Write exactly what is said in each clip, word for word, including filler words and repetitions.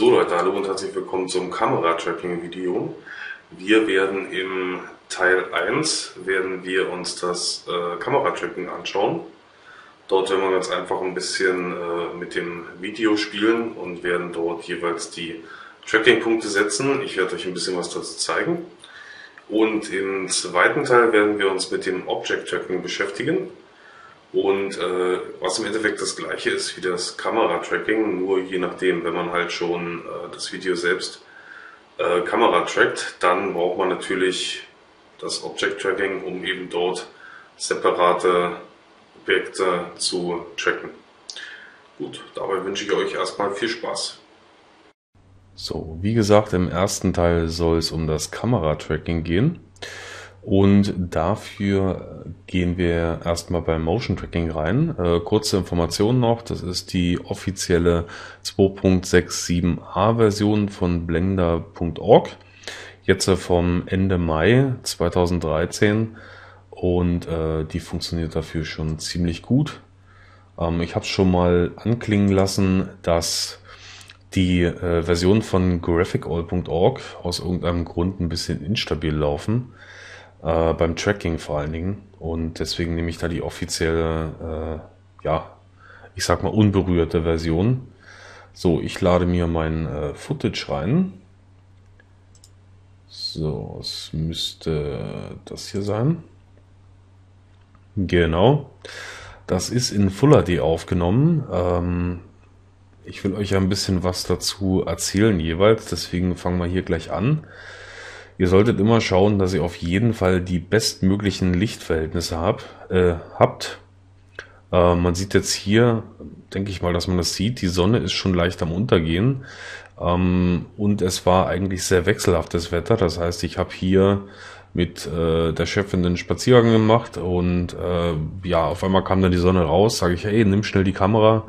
So Leute, hallo und herzlich willkommen zum Kamera-Tracking-Video. Wir werden im Teil eins werden wir uns das äh, Kamera-Tracking anschauen. Dort werden wir ganz einfach ein bisschen äh, mit dem Video spielen und werden dort jeweils die Tracking-Punkte setzen. Ich werde euch ein bisschen was dazu zeigen. Und im zweiten Teil werden wir uns mit dem Object-Tracking beschäftigen. Und äh, was im Endeffekt das gleiche ist wie das Kamera-Tracking, nur je nachdem, wenn man halt schon äh, das Video selbst äh, Kamera trackt, dann braucht man natürlich das Object-Tracking, um eben dort separate Objekte zu tracken. Gut, dabei wünsche ich euch erstmal viel Spaß. So, wie gesagt, im ersten Teil soll es um das Kamera-Tracking gehen. Und dafür gehen wir erstmal beim Motion Tracking rein. Äh, kurze Information noch, das ist die offizielle zwei Punkt sechs sieben a Version von Blender Punkt org. Jetzt äh, vom Ende Mai zweitausenddreizehn und äh, die funktioniert dafür schon ziemlich gut. Ähm, ich habe es schon mal anklingen lassen, dass die äh, Version von Graphicall Punkt org aus irgendeinem Grund ein bisschen instabil laufen. Äh, beim Tracking vor allen Dingen, und deswegen nehme ich da die offizielle, äh, ja, ich sag mal unberührte Version. So, ich lade mir mein äh, Footage rein. So, es müsste das hier sein. Genau, das ist in Full H D aufgenommen. Ähm, ich will euch ja ein bisschen was dazu erzählen jeweils, deswegen fangen wir hier gleich an. Ihr solltet immer schauen, dass ihr auf jeden Fall die bestmöglichen Lichtverhältnisse hab, äh, habt. Äh, man sieht jetzt hier, denke ich mal, dass man das sieht, die Sonne ist schon leicht am Untergehen. Ähm, und es war eigentlich sehr wechselhaftes Wetter. Das heißt, ich habe hier mit äh, der Chefin den Spaziergang gemacht und äh, ja, auf einmal kam dann die Sonne raus. Sage ich, hey, nimm schnell die Kamera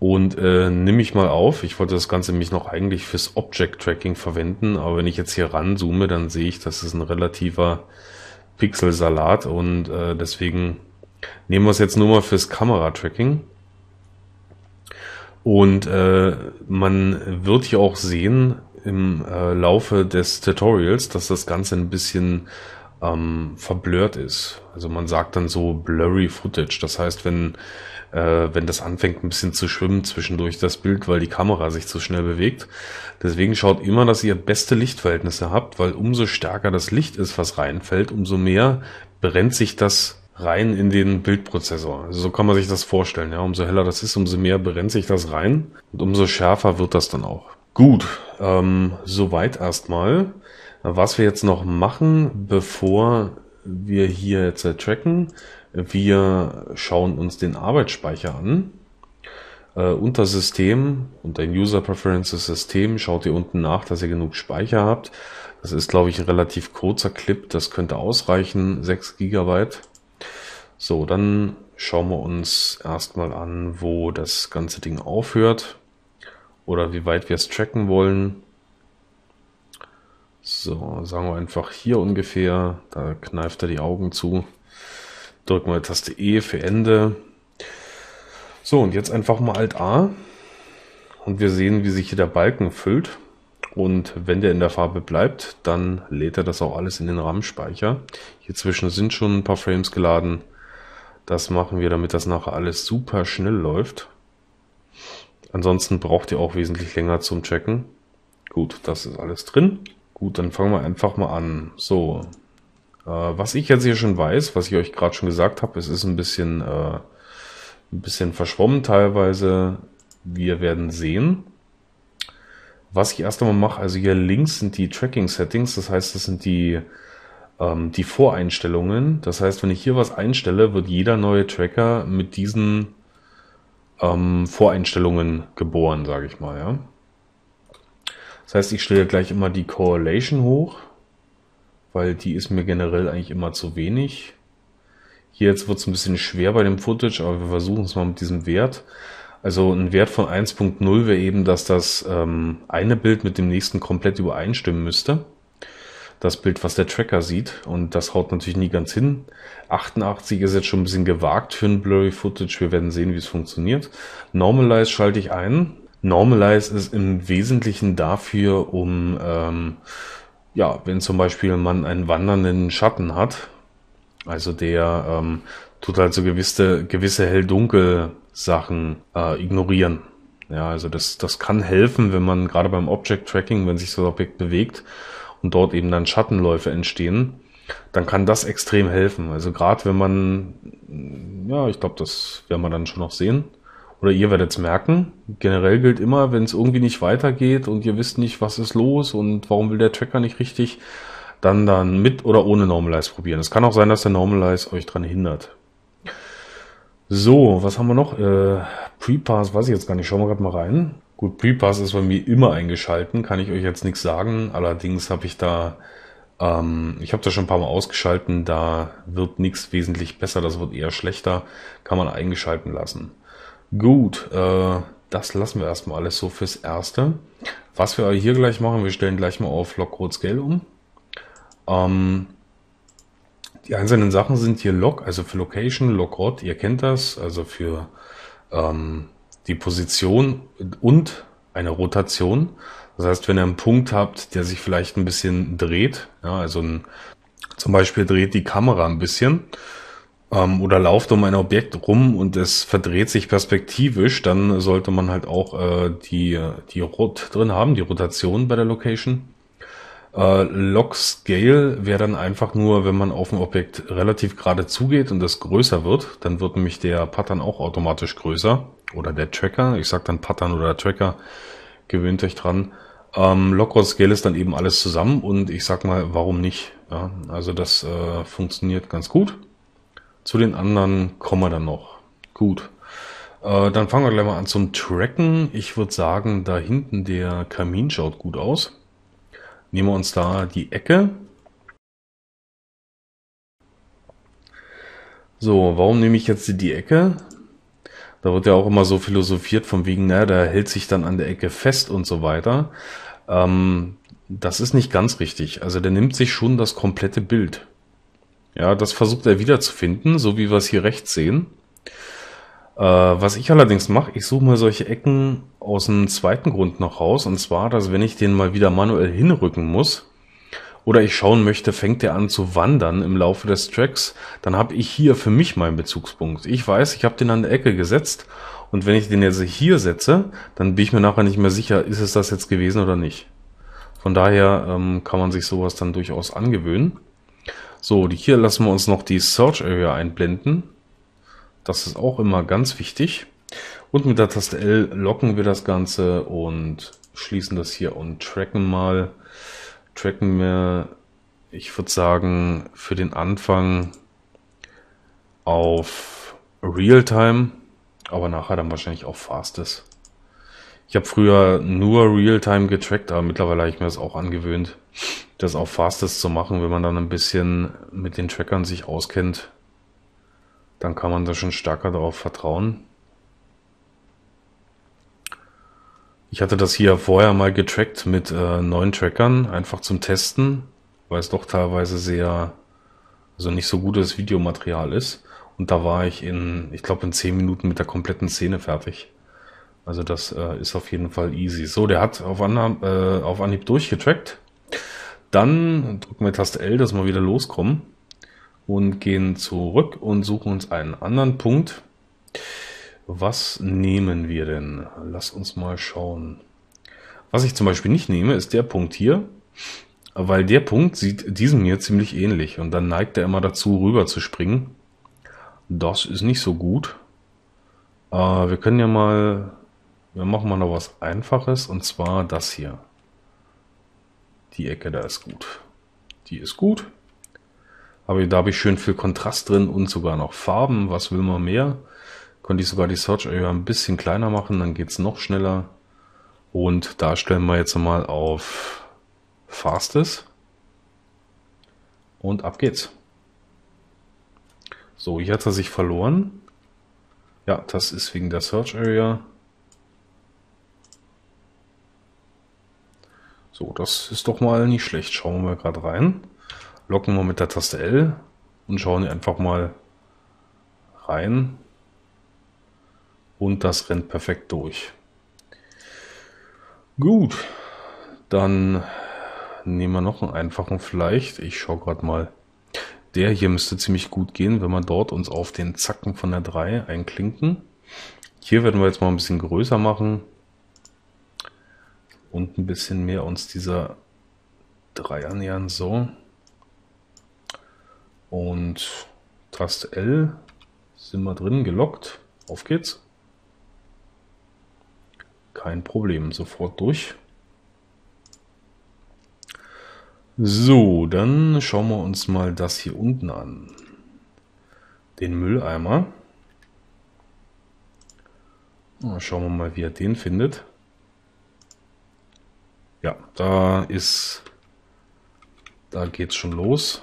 und äh, nimm ich mal auf. Ich wollte das Ganze mich noch eigentlich fürs Object-Tracking verwenden, aber wenn ich jetzt hier ranzoome, dann sehe ich, dass es ein relativer Pixelsalat, und äh, deswegen nehmen wir es jetzt nur mal fürs Kamera-Tracking. Und äh, man wird hier auch sehen im äh, Laufe des Tutorials, dass das Ganze ein bisschen ähm, verblurrt ist. Also man sagt dann so blurry Footage, das heißt, wenn wenn das anfängt ein bisschen zu schwimmen zwischendurch das Bild, weil die Kamera sich zu schnell bewegt. Deswegen schaut immer, dass ihr beste Lichtverhältnisse habt, weil umso stärker das Licht ist, was reinfällt, umso mehr brennt sich das rein in den Bildprozessor. Also so kann man sich das vorstellen. Ja, umso heller das ist, umso mehr brennt sich das rein und umso schärfer wird das dann auch. Gut, ähm, soweit erstmal. Was wir jetzt noch machen, bevor wir hier jetzt tracken: wir schauen uns den Arbeitsspeicher an. Äh, unter System, unter User Preferences System, schaut ihr unten nach, dass ihr genug Speicher habt. Das ist, glaube ich, ein relativ kurzer Clip, das könnte ausreichen, sechs Gigabyte. So, dann schauen wir uns erstmal an, wo das ganze Ding aufhört oder wie weit wir es tracken wollen. So, sagen wir einfach hier ungefähr, da kneift er die Augen zu. Drücken wir Taste E für Ende. So, und jetzt einfach mal Alt A. Und wir sehen, wie sich hier der Balken füllt. Und wenn der in der Farbe bleibt, dann lädt er das auch alles in den RAM-Speicher. Hier zwischen sind schon ein paar Frames geladen. Das machen wir, damit das nachher alles super schnell läuft. Ansonsten braucht ihr auch wesentlich länger zum Checken. Gut, das ist alles drin. Gut, dann fangen wir einfach mal an. So. Was ich jetzt hier schon weiß, was ich euch gerade schon gesagt habe, es ist ein bisschen, äh, ein bisschen verschwommen teilweise. Wir werden sehen. Was ich erst einmal mache, also hier links sind die Tracking Settings, das heißt, das sind die, ähm, die Voreinstellungen. Das heißt, wenn ich hier was einstelle, wird jeder neue Tracker mit diesen ähm, Voreinstellungen geboren, sage ich mal. Ja. Das heißt, ich stelle gleich immer die Correlation hoch, weil die ist mir generell eigentlich immer zu wenig. Hier jetzt wird es ein bisschen schwer bei dem Footage, aber wir versuchen es mal mit diesem Wert. Also ein Wert von eins Punkt null wäre eben, dass das ähm, eine Bild mit dem nächsten komplett übereinstimmen müsste. Das Bild, was der Tracker sieht, und das haut natürlich nie ganz hin. achtundachtzig ist jetzt schon ein bisschen gewagt für ein Blurry Footage, wir werden sehen, wie es funktioniert. Normalize schalte ich ein. Normalize ist im Wesentlichen dafür, um, ähm, ja, wenn zum Beispiel man einen wandernden Schatten hat, also der ähm, tut halt so gewisse, gewisse Hell-Dunkel-Sachen äh, ignorieren. Ja, also das, das kann helfen, wenn man gerade beim Object-Tracking, wenn sich so ein Objekt bewegt und dort eben dann Schattenläufe entstehen, dann kann das extrem helfen. Also gerade wenn man, ja, ich glaube, das werden wir dann schon noch sehen. Oder ihr werdet es merken. Generell gilt immer, wenn es irgendwie nicht weitergeht und ihr wisst nicht, was ist los und warum will der Tracker nicht richtig, dann dann mit oder ohne Normalize probieren. Es kann auch sein, dass der Normalize euch daran hindert. So, was haben wir noch? Äh, Prepass weiß ich jetzt gar nicht. Schauen wir gerade mal rein. Gut, Prepass ist bei mir immer eingeschalten. Kann ich euch jetzt nichts sagen. Allerdings habe ich da... Ich habe das schon ein paar Mal ausgeschalten, da wird nichts wesentlich besser, das wird eher schlechter, kann man eingeschalten lassen. Gut, äh, das lassen wir erstmal alles so fürs Erste. Was wir hier gleich machen, wir stellen gleich mal auf LocRotScale um. Ähm, die einzelnen Sachen sind hier Lock, also für Location, LocRot, ihr kennt das, also für ähm, die Position und eine Rotation. Das heißt, wenn ihr einen Punkt habt, der sich vielleicht ein bisschen dreht, ja, also ein, zum Beispiel dreht die Kamera ein bisschen ähm, oder lauft um ein Objekt rum und es verdreht sich perspektivisch, dann sollte man halt auch äh, die, die Rot drin haben, die Rotation bei der Location. Äh, Lock Scale wäre dann einfach nur, wenn man auf ein Objekt relativ gerade zugeht und das größer wird, dann wird nämlich der Pattern auch automatisch größer oder der Tracker, ich sage dann Pattern oder Tracker, gewöhnt euch dran. Ähm, LocRotScale ist dann eben alles zusammen und ich sag mal, warum nicht? Ja, also das äh, funktioniert ganz gut. Zu den anderen kommen wir dann noch. Gut, äh, dann fangen wir gleich mal an zum Tracken. Ich würde sagen, da hinten der Kamin schaut gut aus. Nehmen wir uns da die Ecke. So, warum nehme ich jetzt die Ecke? Da wird ja auch immer so philosophiert von wegen, na, der hält sich dann an der Ecke fest und so weiter. Ähm, das ist nicht ganz richtig. Also der nimmt sich schon das komplette Bild. Ja, das versucht er wiederzufinden, so wie wir es hier rechts sehen. Äh, was ich allerdings mache, ich suche mal solche Ecken aus dem zweiten Grund noch raus. Und zwar, dass wenn ich den mal wieder manuell hinrücken muss, oder ich schauen möchte, fängt der an zu wandern im Laufe des Tracks, dann habe ich hier für mich meinen Bezugspunkt. Ich weiß, ich habe den an der Ecke gesetzt und wenn ich den jetzt hier setze, dann bin ich mir nachher nicht mehr sicher, ist es das jetzt gewesen oder nicht. Von daher ähm, kann man sich sowas dann durchaus angewöhnen. So, hier lassen wir uns noch die Search Area einblenden. Das ist auch immer ganz wichtig. Und mit der Taste L locken wir das Ganze und schließen das hier und tracken mal. Tracken wir, ich würde sagen, für den Anfang auf Realtime, aber nachher dann wahrscheinlich auch Fastest. Ich habe früher nur Realtime getrackt, aber mittlerweile habe ich mir das auch angewöhnt, das auf Fastest zu machen. Wenn man dann ein bisschen mit den Trackern sich auskennt, dann kann man da schon stärker darauf vertrauen. Ich hatte das hier vorher mal getrackt mit äh, neuen Trackern, einfach zum Testen, weil es doch teilweise sehr, also nicht so gutes Videomaterial ist. Und da war ich in, ich glaube in zehn Minuten mit der kompletten Szene fertig. Also das äh, ist auf jeden Fall easy. So, der hat auf, Anhieb, äh, auf Anhieb durchgetrackt. Dann drücken wir Taste L, dass wir wieder loskommen. Und gehen zurück und suchen uns einen anderen Punkt. Was nehmen wir denn? Lass uns mal schauen. Was ich zum Beispiel nicht nehme, ist der Punkt hier, weil der Punkt sieht diesem hier ziemlich ähnlich und dann neigt er immer dazu, rüber zu springen. Das ist nicht so gut. Äh, wir können ja mal, wir machen mal noch was Einfaches und zwar das hier. Die Ecke da ist gut. Die ist gut. Aber da habe ich schön viel Kontrast drin und sogar noch Farben. Was will man mehr? Könnte ich sogar die Search Area ein bisschen kleiner machen, dann geht es noch schneller. Und da stellen wir jetzt mal auf Fastest. Und ab geht's. So, hier hat er sich verloren. Ja, das ist wegen der Search Area. So, das ist doch mal nicht schlecht. Schauen wir gerade rein. Locken wir mit der Taste L und schauen hier einfach mal rein. Und das rennt perfekt durch. Gut, dann nehmen wir noch einen einfachen vielleicht. Ich schaue gerade mal. Der hier müsste ziemlich gut gehen, wenn wir dort uns auf den Zacken von der drei einklinken. Hier werden wir jetzt mal ein bisschen größer machen und ein bisschen mehr uns dieser drei annähern. So. Und Taste L sind wir drin, gelockt. Auf geht's. Kein Problem, sofort durch. So, dann schauen wir uns mal das hier unten an. Den Mülleimer. Schauen wir mal, wie er den findet. Ja, da ist, da geht's schon los.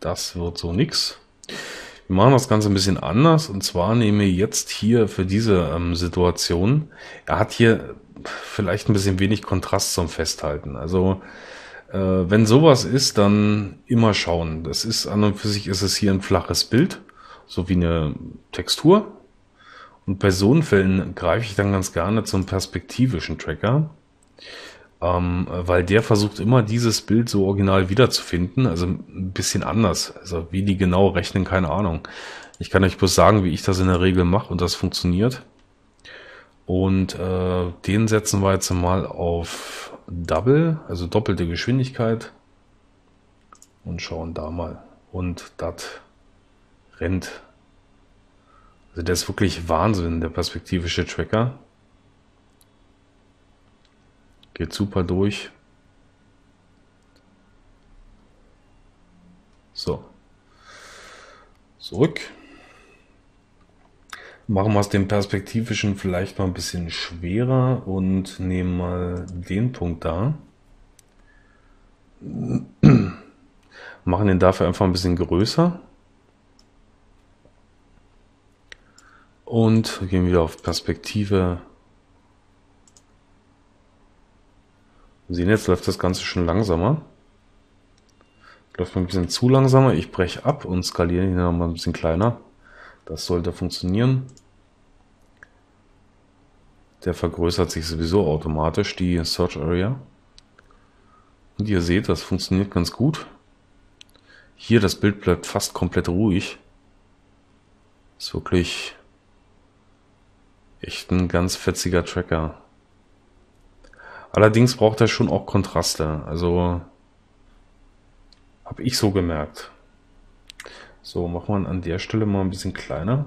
Das wird so nix. Wir machen das Ganze ein bisschen anders, und zwar nehme ich jetzt hier für diese ähm, Situation, er hat hier vielleicht ein bisschen wenig Kontrast zum Festhalten. Also äh, wenn sowas ist, dann immer schauen. Das ist an und für sich ist es hier ein flaches Bild, so wie eine Textur. Und bei so einen Fällen greife ich dann ganz gerne zum perspektivischen Tracker, ähm, weil der versucht immer, dieses Bild so original wiederzufinden, also ein bisschen anders. Also wie die genau rechnen, keine Ahnung. Ich kann euch bloß sagen, wie ich das in der Regel mache, und das funktioniert. Und äh, den setzen wir jetzt mal auf Double, also doppelte Geschwindigkeit, und schauen da mal. Und das rennt. Also der ist wirklich Wahnsinn, der perspektivische Tracker. Geht super durch. So. Zurück. Machen wir es dem perspektivischen vielleicht mal ein bisschen schwerer und nehmen mal den Punkt da. Machen den dafür einfach ein bisschen größer. Und gehen wieder auf Perspektive. Wir sehen, jetzt läuft das Ganze schon langsamer. Läuft ein bisschen zu langsamer. Ich breche ab und skaliere ihn nochmal ein bisschen kleiner. Das sollte funktionieren. Der vergrößert sich sowieso automatisch, die Search Area. Und ihr seht, das funktioniert ganz gut. Hier, das Bild bleibt fast komplett ruhig. Ist wirklich echt ein ganz fetziger Tracker. Allerdings braucht er schon auch Kontraste. Also habe ich so gemerkt. So, machen wir an der Stelle mal ein bisschen kleiner.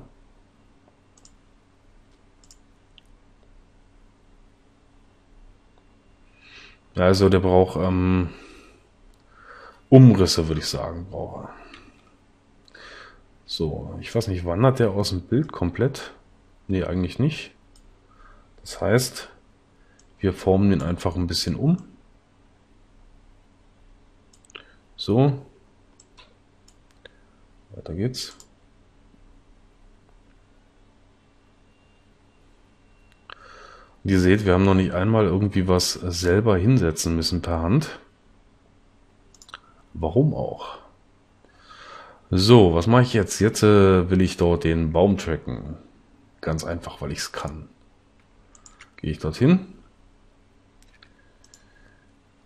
Also der braucht ähm, Umrisse, würde ich sagen, braucht er. So, ich weiß nicht, wandert der aus dem Bild komplett? Nee, eigentlich nicht. Das heißt, wir formen den einfach ein bisschen um. So. Weiter geht's. Und ihr seht, wir haben noch nicht einmal irgendwie was selber hinsetzen müssen per Hand. Warum auch? So, was mache ich jetzt? Jetzt äh, will ich dort den Baum tracken. Ganz einfach, weil ich es kann. Gehe ich dorthin.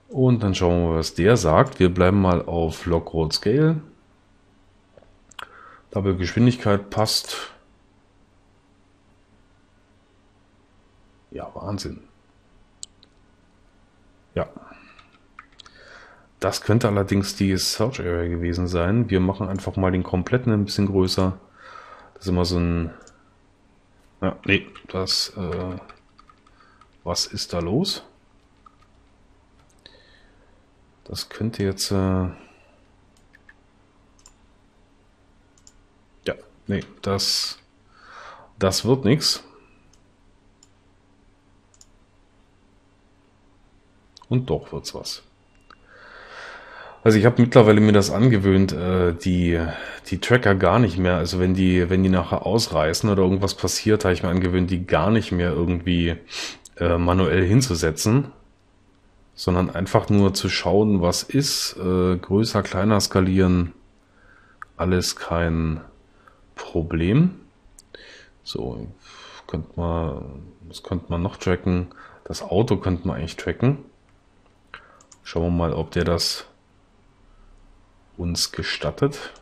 Und dann schauen wir mal, was der sagt. Wir bleiben mal auf LocRotScale. Double Geschwindigkeit passt. Ja, Wahnsinn. Ja. Das könnte allerdings die Search Area gewesen sein. Wir machen einfach mal den kompletten ein bisschen größer. Das ist immer so ein... Ja, nee, das, äh, was ist da los? Das könnte jetzt, äh, ja, nee, das, das wird nichts. Und doch wird's was. Also ich habe mittlerweile mir das angewöhnt, äh, die, die Tracker gar nicht mehr, also wenn die, wenn die nachher ausreißen oder irgendwas passiert, habe ich mir angewöhnt, die gar nicht mehr irgendwie äh, manuell hinzusetzen, sondern einfach nur zu schauen, was ist, äh, größer, kleiner skalieren, alles kein Problem. So, könnte man, was könnte man noch tracken? Das Auto könnten wir eigentlich tracken. Schauen wir mal, ob der das uns gestattet.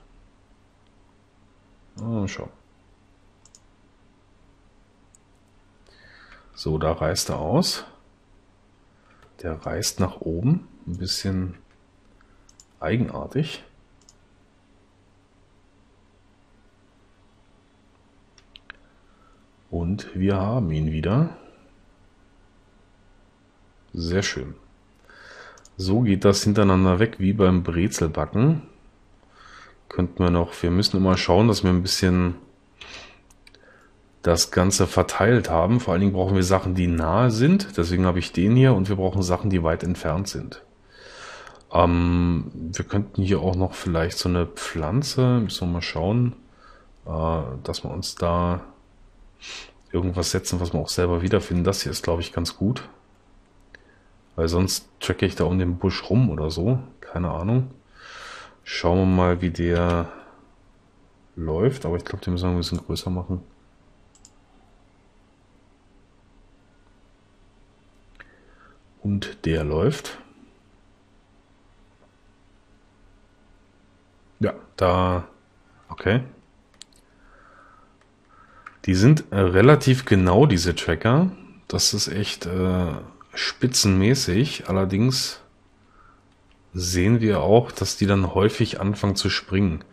Mal schauen. So, da reißt er aus. Der reißt nach oben. Ein bisschen eigenartig. Und wir haben ihn wieder. Sehr schön. So geht das hintereinander weg wie beim Brezelbacken. Könnten wir noch, wir müssen immer schauen, dass wir ein bisschen das Ganze verteilt haben. Vor allen Dingen brauchen wir Sachen, die nahe sind. Deswegen habe ich den hier, und wir brauchen Sachen, die weit entfernt sind. Ähm, wir könnten hier auch noch vielleicht so eine Pflanze, müssen wir mal schauen, äh, dass wir uns da irgendwas setzen, was wir auch selber wiederfinden. Das hier ist, glaube ich, ganz gut. Weil sonst tracke ich da um den Busch rum oder so. Keine Ahnung. Schauen wir mal, wie der läuft. Aber ich glaube, den müssen wir ein bisschen größer machen. Und der läuft. Ja, da... Okay. Die sind relativ genau, diese Tracker. Das ist echt... Äh, spitzenmäßig, allerdings sehen wir auch, dass die dann häufig anfangen zu springen.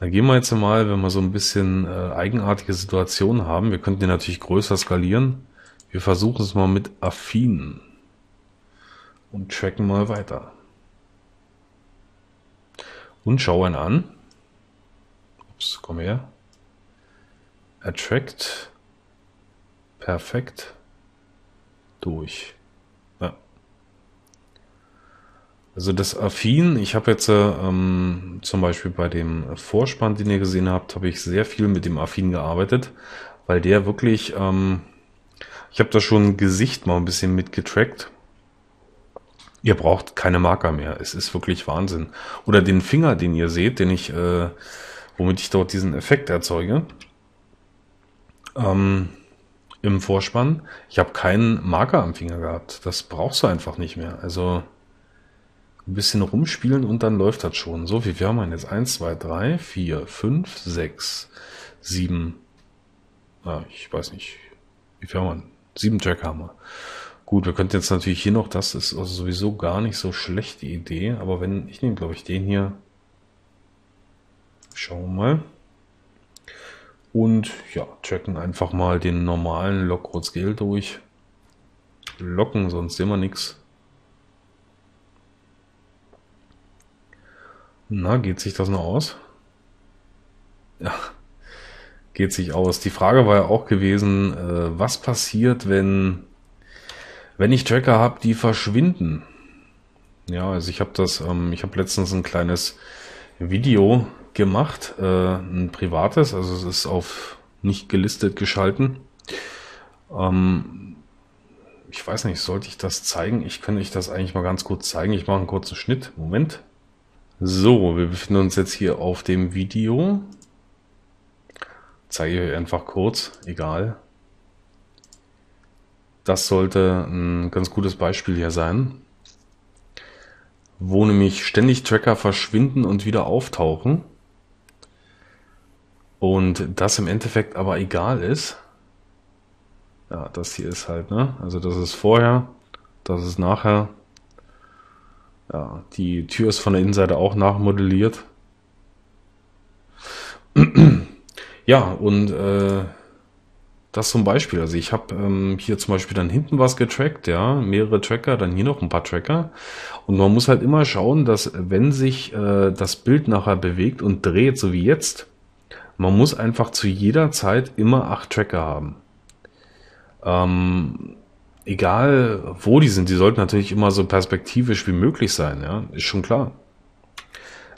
Dann gehen wir jetzt mal, wenn wir so ein bisschen äh, eigenartige Situationen haben, wir könnten die natürlich größer skalieren. Wir versuchen es mal mit Affine und tracken mal weiter. Und schauen an. Ups, komm her. Er trackt perfekt durch. Also das Affine, ich habe jetzt ähm, zum Beispiel bei dem Vorspann, den ihr gesehen habt, habe ich sehr viel mit dem Affine gearbeitet, weil der wirklich, ähm, ich habe da schon ein Gesicht mal ein bisschen mitgetrackt. Ihr braucht keine Marker mehr, es ist wirklich Wahnsinn. Oder den Finger, den ihr seht, den ich, äh, womit ich dort diesen Effekt erzeuge, ähm, im Vorspann. Ich habe keinen Marker am Finger gehabt, das brauchst du einfach nicht mehr, also... Ein bisschen rumspielen und dann läuft das schon. So, wie viel haben wir jetzt? eins, zwei, drei, vier, fünf, sechs, sieben. Ah, ich weiß nicht. Wie viel haben wir? sieben Tracker haben wir. Gut, wir könnten jetzt natürlich hier noch, das ist also sowieso gar nicht so schlecht, die Idee. Aber wenn, ich nehme glaube ich den hier. Schauen wir mal. Und ja, tracken einfach mal den normalen LocRotScale durch. Locken, sonst sehen wir nichts. Na, geht sich das noch aus? Ja, geht sich aus. Die Frage war ja auch gewesen, äh, was passiert, wenn, wenn ich Tracker habe, die verschwinden? Ja, also ich habe das, ähm, ich habe letztens ein kleines Video gemacht, äh, ein privates, also es ist auf nicht gelistet geschalten. Ähm, ich weiß nicht, sollte ich das zeigen? Ich könnte euch das eigentlich mal ganz kurz zeigen. Ich mache einen kurzen Schnitt. Moment. So, wir befinden uns jetzt hier auf dem Video. Zeige ich euch einfach kurz, egal. Das sollte ein ganz gutes Beispiel hier sein, wo nämlich ständig Tracker verschwinden und wieder auftauchen. Und das im Endeffekt aber egal ist. Ja, das hier ist halt, ne? Also das ist vorher, das ist nachher. Ja, die Tür ist von der Innenseite auch nachmodelliert. Ja, und äh, das zum Beispiel. Also ich habe ähm, hier zum Beispiel dann hinten was getrackt, ja, mehrere Tracker, dann hier noch ein paar Tracker. Und man muss halt immer schauen, dass wenn sich äh, das Bild nachher bewegt und dreht, so wie jetzt, man muss einfach zu jeder Zeit immer acht Tracker haben. Ähm... Egal wo die sind, die sollten natürlich immer so perspektivisch wie möglich sein, ja, ist schon klar.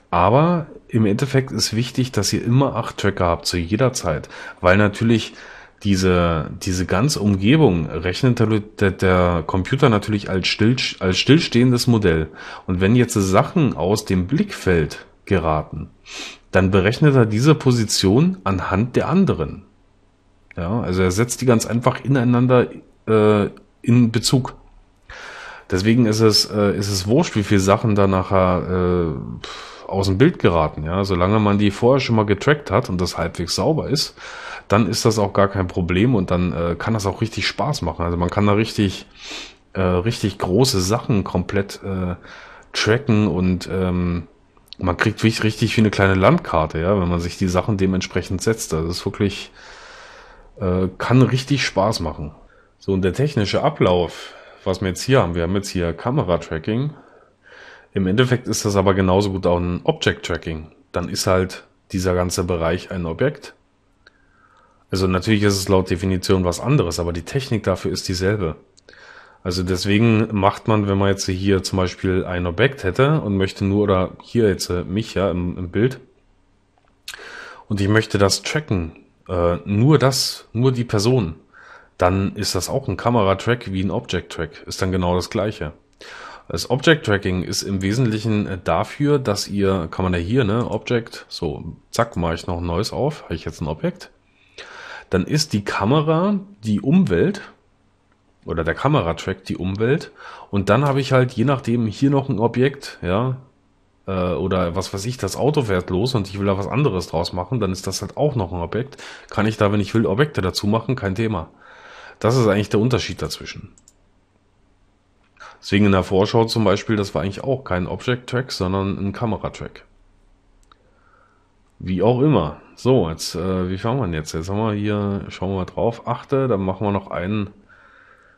Aber im Endeffekt ist wichtig, dass ihr immer acht Tracker habt, zu jeder Zeit, weil natürlich diese, diese ganze Umgebung rechnet der, der Computer natürlich als, still, als stillstehendes Modell. Und wenn jetzt Sachen aus dem Blickfeld geraten, dann berechnet er diese Position anhand der anderen. Ja, also er setzt die ganz einfach ineinander in Bezug. Deswegen ist es, äh, ist es wurscht, wie viele Sachen da nachher äh, aus dem Bild geraten. Ja? Solange man die vorher schon mal getrackt hat und das halbwegs sauber ist, dann ist das auch gar kein Problem und dann äh, kann das auch richtig Spaß machen. Also man kann da richtig, äh, richtig große Sachen komplett äh, tracken und ähm, man kriegt richtig wie eine kleine Landkarte, ja, wenn man sich die Sachen dementsprechend setzt. Das ist wirklich, äh, kann richtig Spaß machen. So, und der technische Ablauf, was wir jetzt hier haben, wir haben jetzt hier Kamera-Tracking. Im Endeffekt ist das aber genauso gut auch ein Object-Tracking. Dann ist halt dieser ganze Bereich ein Objekt. Also natürlich ist es laut Definition was anderes, aber die Technik dafür ist dieselbe. Also deswegen macht man, wenn man jetzt hier zum Beispiel ein Objekt hätte und möchte nur, oder hier jetzt mich ja im, im Bild, und ich möchte das tracken, äh, nur das, nur die Person, dann ist das auch ein Kameratrack wie ein Object-Track, ist dann genau das Gleiche. Das Object-Tracking ist im Wesentlichen dafür, dass ihr, kann man ja hier, ne, Object, so, zack, mache ich noch ein neues auf, habe ich jetzt ein Objekt, dann ist die Kamera die Umwelt, oder der Kameratrack die Umwelt, und dann habe ich halt je nachdem hier noch ein Objekt, ja, äh, oder was weiß ich, das Auto fährt los und ich will da was anderes draus machen, dann ist das halt auch noch ein Objekt. Kann ich da, wenn ich will, Objekte dazu machen, kein Thema. Das ist eigentlich der Unterschied dazwischen. Deswegen in der Vorschau zum Beispiel, das war eigentlich auch kein Object-Track, sondern ein Kameratrack. Wie auch immer. So, jetzt, äh, wie fangen wir jetzt? Jetzt haben wir hier, schauen wir mal drauf, achte, dann machen wir noch einen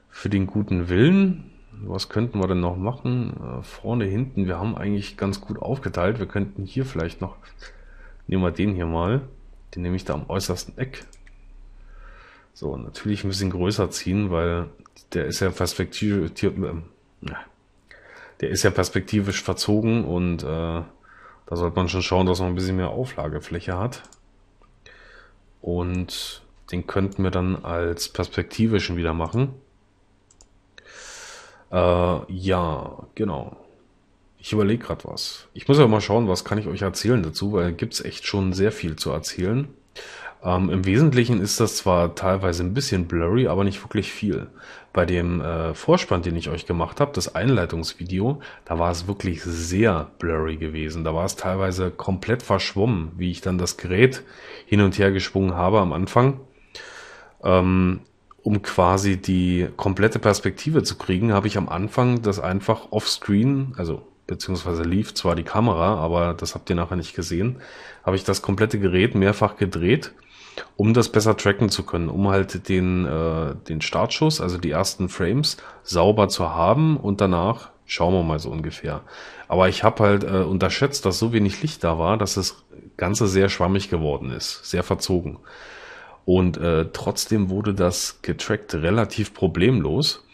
für den guten Willen. Was könnten wir denn noch machen? Äh, vorne, hinten, wir haben eigentlich ganz gut aufgeteilt. Wir könnten hier vielleicht noch, nehmen wir den hier mal, den nehme ich da am äußersten Eck. So, natürlich ein bisschen größer ziehen, weil der ist ja perspektivisch, äh, der ist ja perspektivisch verzogen und äh, da sollte man schon schauen, dass man ein bisschen mehr Auflagefläche hat. Und den könnten wir dann als perspektivischen wieder machen. Äh, ja, genau. Ich überlege gerade was. Ich muss ja mal schauen, was kann ich euch erzählen dazu, weil gibt es echt schon sehr viel zu erzählen. Ähm, im Wesentlichen ist das zwar teilweise ein bisschen blurry, aber nicht wirklich viel. Bei dem äh, Vorspann, den ich euch gemacht habe, das Einleitungsvideo, da war es wirklich sehr blurry gewesen. Da war es teilweise komplett verschwommen, wie ich dann das Gerät hin und her geschwungen habe am Anfang. Ähm, um quasi die komplette Perspektive zu kriegen, habe ich am Anfang das einfach offscreen, also beziehungsweise lief zwar die Kamera, aber das habt ihr nachher nicht gesehen, habe ich das komplette Gerät mehrfach gedreht, um das besser tracken zu können, um halt den, äh, den Startschuss, also die ersten Frames, sauber zu haben und danach schauen wir mal so ungefähr. Aber ich habe halt äh, unterschätzt, dass so wenig Licht da war, dass das Ganze sehr schwammig geworden ist, sehr verzogen. Und äh, trotzdem wurde das getrackt relativ problemlos.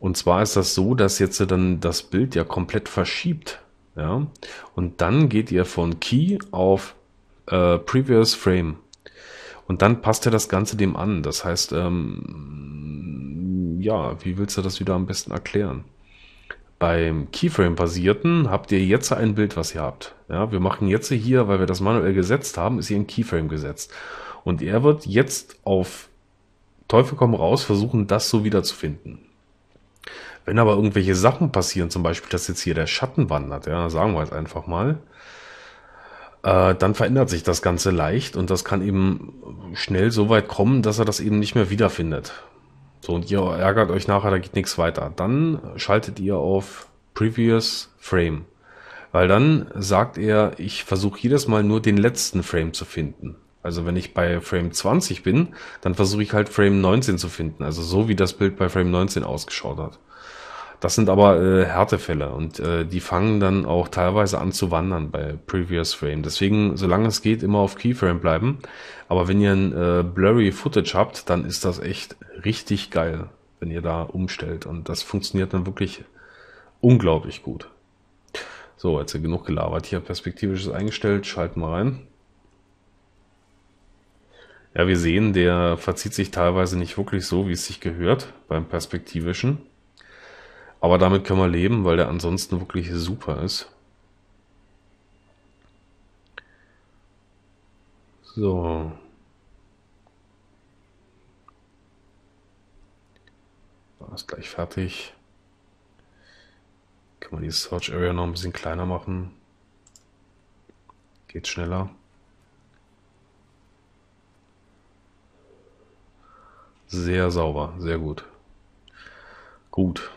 Und zwar ist das so, dass jetzt dann das Bild ja komplett verschiebt. Ja? Und dann geht ihr von Key auf äh, Previous Frame. Und dann passt ihr das Ganze dem an. Das heißt, ähm, ja, wie willst du das wieder am besten erklären? Beim Keyframe-basierten habt ihr jetzt ein Bild, was ihr habt. Ja? Wir machen jetzt hier, weil wir das manuell gesetzt haben, ist hier ein Keyframe gesetzt. Und er wird jetzt auf Teufel komm raus versuchen, das so wiederzufinden. Wenn aber irgendwelche Sachen passieren, zum Beispiel, dass jetzt hier der Schatten wandert, ja, sagen wir jetzt einfach mal, äh, dann verändert sich das Ganze leicht und das kann eben schnell so weit kommen, dass er das eben nicht mehr wiederfindet. So, und ihr ärgert euch nachher, da geht nichts weiter. Dann schaltet ihr auf Previous Frame, weil dann sagt er, ich versuche jedes Mal nur den letzten Frame zu finden. Also wenn ich bei Frame zwanzig bin, dann versuche ich halt Frame neunzehn zu finden. Also so wie das Bild bei Frame neunzehn ausgeschaut hat. Das sind aber äh, Härtefälle und äh, die fangen dann auch teilweise an zu wandern bei Previous Frame. Deswegen, solange es geht, immer auf Keyframe bleiben. Aber wenn ihr ein äh, blurry Footage habt, dann ist das echt richtig geil, wenn ihr da umstellt. Und das funktioniert dann wirklich unglaublich gut. So, jetzt genug gelabert. Hier perspektivisches eingestellt, schalten wir rein. Ja, wir sehen, der verzieht sich teilweise nicht wirklich so, wie es sich gehört beim Perspektivischen. Aber damit können wir leben, weil der ansonsten wirklich super ist. So. Ist gleich fertig. Kann man die Search Area noch ein bisschen kleiner machen. Geht schneller. Sehr sauber, sehr gut. Gut.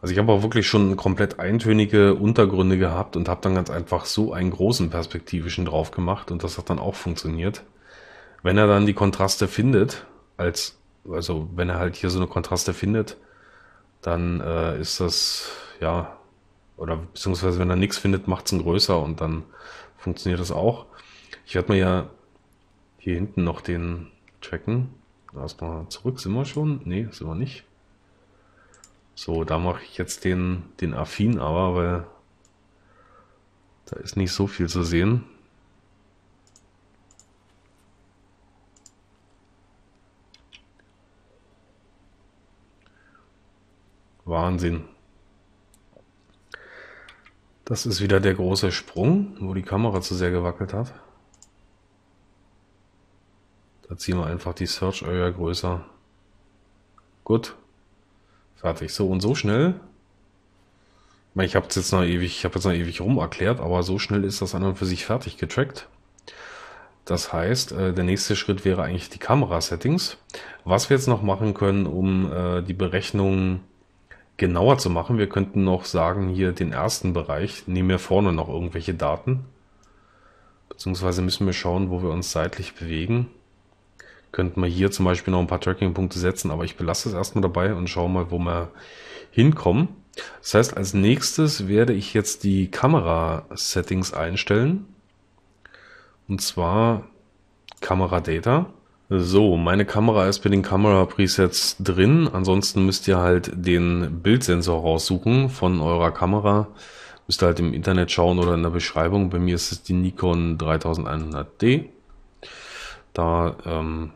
Also ich habe auch wirklich schon komplett eintönige Untergründe gehabt und habe dann ganz einfach so einen großen perspektivischen drauf gemacht und das hat dann auch funktioniert. Wenn er dann die Kontraste findet, als, also wenn er halt hier so eine Kontraste findet, dann äh, ist das, ja, oder beziehungsweise wenn er nichts findet, macht es ihn größer und dann funktioniert das auch. Ich werde mir ja hier hinten noch den tracken. Erstmal zurück, sind wir schon? Ne, sind wir nicht. So, da mache ich jetzt den, den Affine aber, weil da ist nicht so viel zu sehen. Wahnsinn. Das ist wieder der große Sprung, wo die Kamera zu sehr gewackelt hat. Da ziehen wir einfach die Search Area größer. Gut. Fertig. So und so schnell. Ich meine, ich habe es jetzt noch ewig, ich habe jetzt noch ewig rum erklärt, aber so schnell ist das an und für sich fertig getrackt. Das heißt, der nächste Schritt wäre eigentlich die Kamera-Settings. Was wir jetzt noch machen können, um die Berechnung genauer zu machen, wir könnten noch sagen, hier den ersten Bereich, nehmen wir vorne noch irgendwelche Daten, beziehungsweise müssen wir schauen, wo wir uns seitlich bewegen. Könnten wir hier zum Beispiel noch ein paar Tracking-Punkte setzen, aber ich belasse es erstmal dabei und schaue mal, wo wir hinkommen. Das heißt, als nächstes werde ich jetzt die Kamera-Settings einstellen, und zwar Kamera-Data. So, meine Kamera ist bei den Kamera-Presets drin, ansonsten müsst ihr halt den Bildsensor raussuchen von eurer Kamera. Müsst ihr halt im Internet schauen oder in der Beschreibung, bei mir ist es die Nikon drei eins null null D. Da, ähm,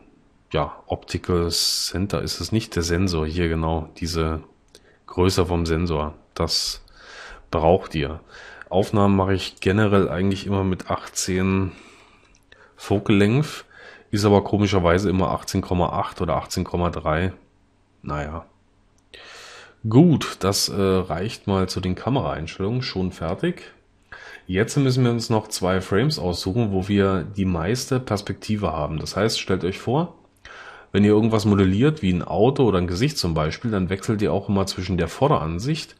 ja, Optical Center ist es nicht, der Sensor hier genau, diese Größe vom Sensor, das braucht ihr. Aufnahmen mache ich generell eigentlich immer mit achtzehn Focal Length. Ist aber komischerweise immer achtzehn Komma acht oder achtzehn Komma drei. Naja. Gut, das äh, reicht mal zu den Kameraeinstellungen. Schon fertig. Jetzt müssen wir uns noch zwei Frames aussuchen, wo wir die meiste Perspektive haben. Das heißt, stellt euch vor, wenn ihr irgendwas modelliert, wie ein Auto oder ein Gesicht zum Beispiel, dann wechselt ihr auch immer zwischen der Vorderansicht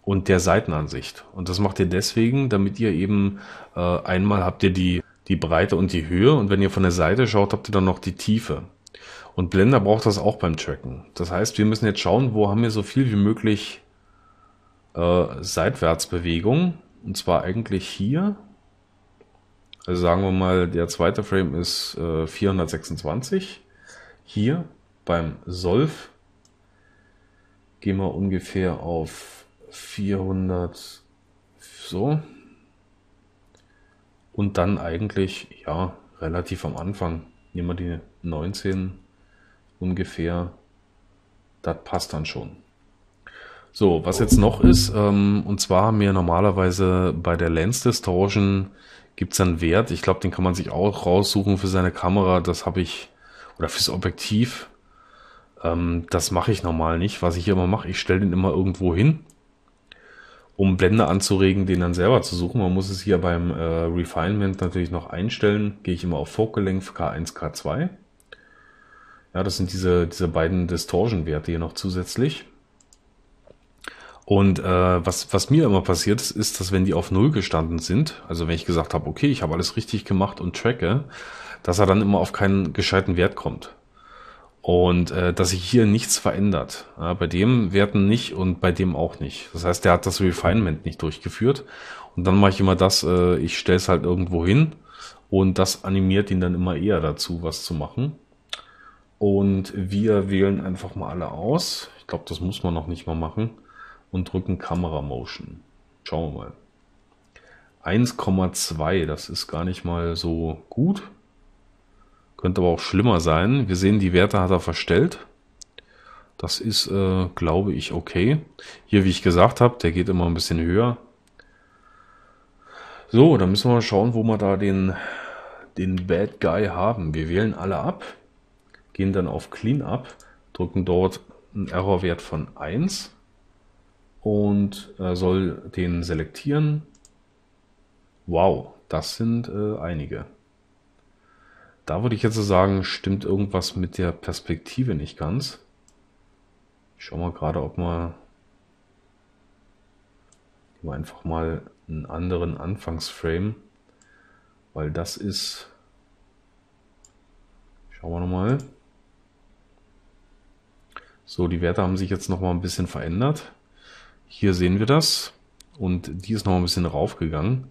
und der Seitenansicht. Und das macht ihr deswegen, damit ihr eben äh, einmal habt ihr die die Breite und die Höhe und wenn ihr von der Seite schaut, habt ihr dann noch die Tiefe. Und Blender braucht das auch beim Tracken. Das heißt, wir müssen jetzt schauen, wo haben wir so viel wie möglich äh, Seitwärtsbewegung. Und zwar eigentlich hier. Also sagen wir mal, der zweite Frame ist äh, vierhundertsechsundzwanzig. Hier beim Solve gehen wir ungefähr auf vierhundert. So. Und dann eigentlich, ja, relativ am Anfang, nehmen wir die neunzehn ungefähr, das passt dann schon. So, was jetzt noch ist, ähm, und zwar haben wir normalerweise bei der Lens Distortion gibt es einen Wert, ich glaube, den kann man sich auch raussuchen für seine Kamera, das habe ich, oder fürs Objektiv, ähm, das mache ich normal nicht, was ich hier immer mache, ich stelle den immer irgendwo hin, um Blender anzuregen, den dann selber zu suchen. Man muss es hier beim äh, Refinement natürlich noch einstellen. Gehe ich immer auf Focal Length K eins, K zwei. Ja, das sind diese, diese beiden Distortion-Werte hier noch zusätzlich. Und äh, was, was mir immer passiert ist, ist, dass wenn die auf null gestanden sind, also wenn ich gesagt habe, okay, ich habe alles richtig gemacht und tracke, dass er dann immer auf keinen gescheiten Wert kommt. Und äh, dass sich hier nichts verändert. Ja, bei dem Werten nicht und bei dem auch nicht. Das heißt, der hat das Refinement nicht durchgeführt. Und dann mache ich immer das, äh, ich stelle es halt irgendwo hin und das animiert ihn dann immer eher dazu, was zu machen. Und wir wählen einfach mal alle aus. Ich glaube, das muss man noch nicht mal machen. Und drücken Camera Motion. Schauen wir mal. eins Komma zwei, das ist gar nicht mal so gut. Könnte aber auch schlimmer sein. Wir sehen, die Werte hat er verstellt. Das ist, äh, glaube ich, okay. Hier, wie ich gesagt habe, der geht immer ein bisschen höher. So, dann müssen wir mal schauen, wo wir da den, den Bad Guy haben. Wir wählen alle ab, gehen dann auf Clean Up, drücken dort einen Errorwert von eins. und äh, soll den selektieren. Wow, das sind äh, einige. Da würde ich jetzt sagen, stimmt irgendwas mit der Perspektive nicht ganz. Ich schaue mal gerade, ob man einfach mal einen anderen Anfangsframe, weil das ist, schauen wir nochmal. So, die Werte haben sich jetzt noch mal ein bisschen verändert. Hier sehen wir das und die ist noch ein bisschen raufgegangen.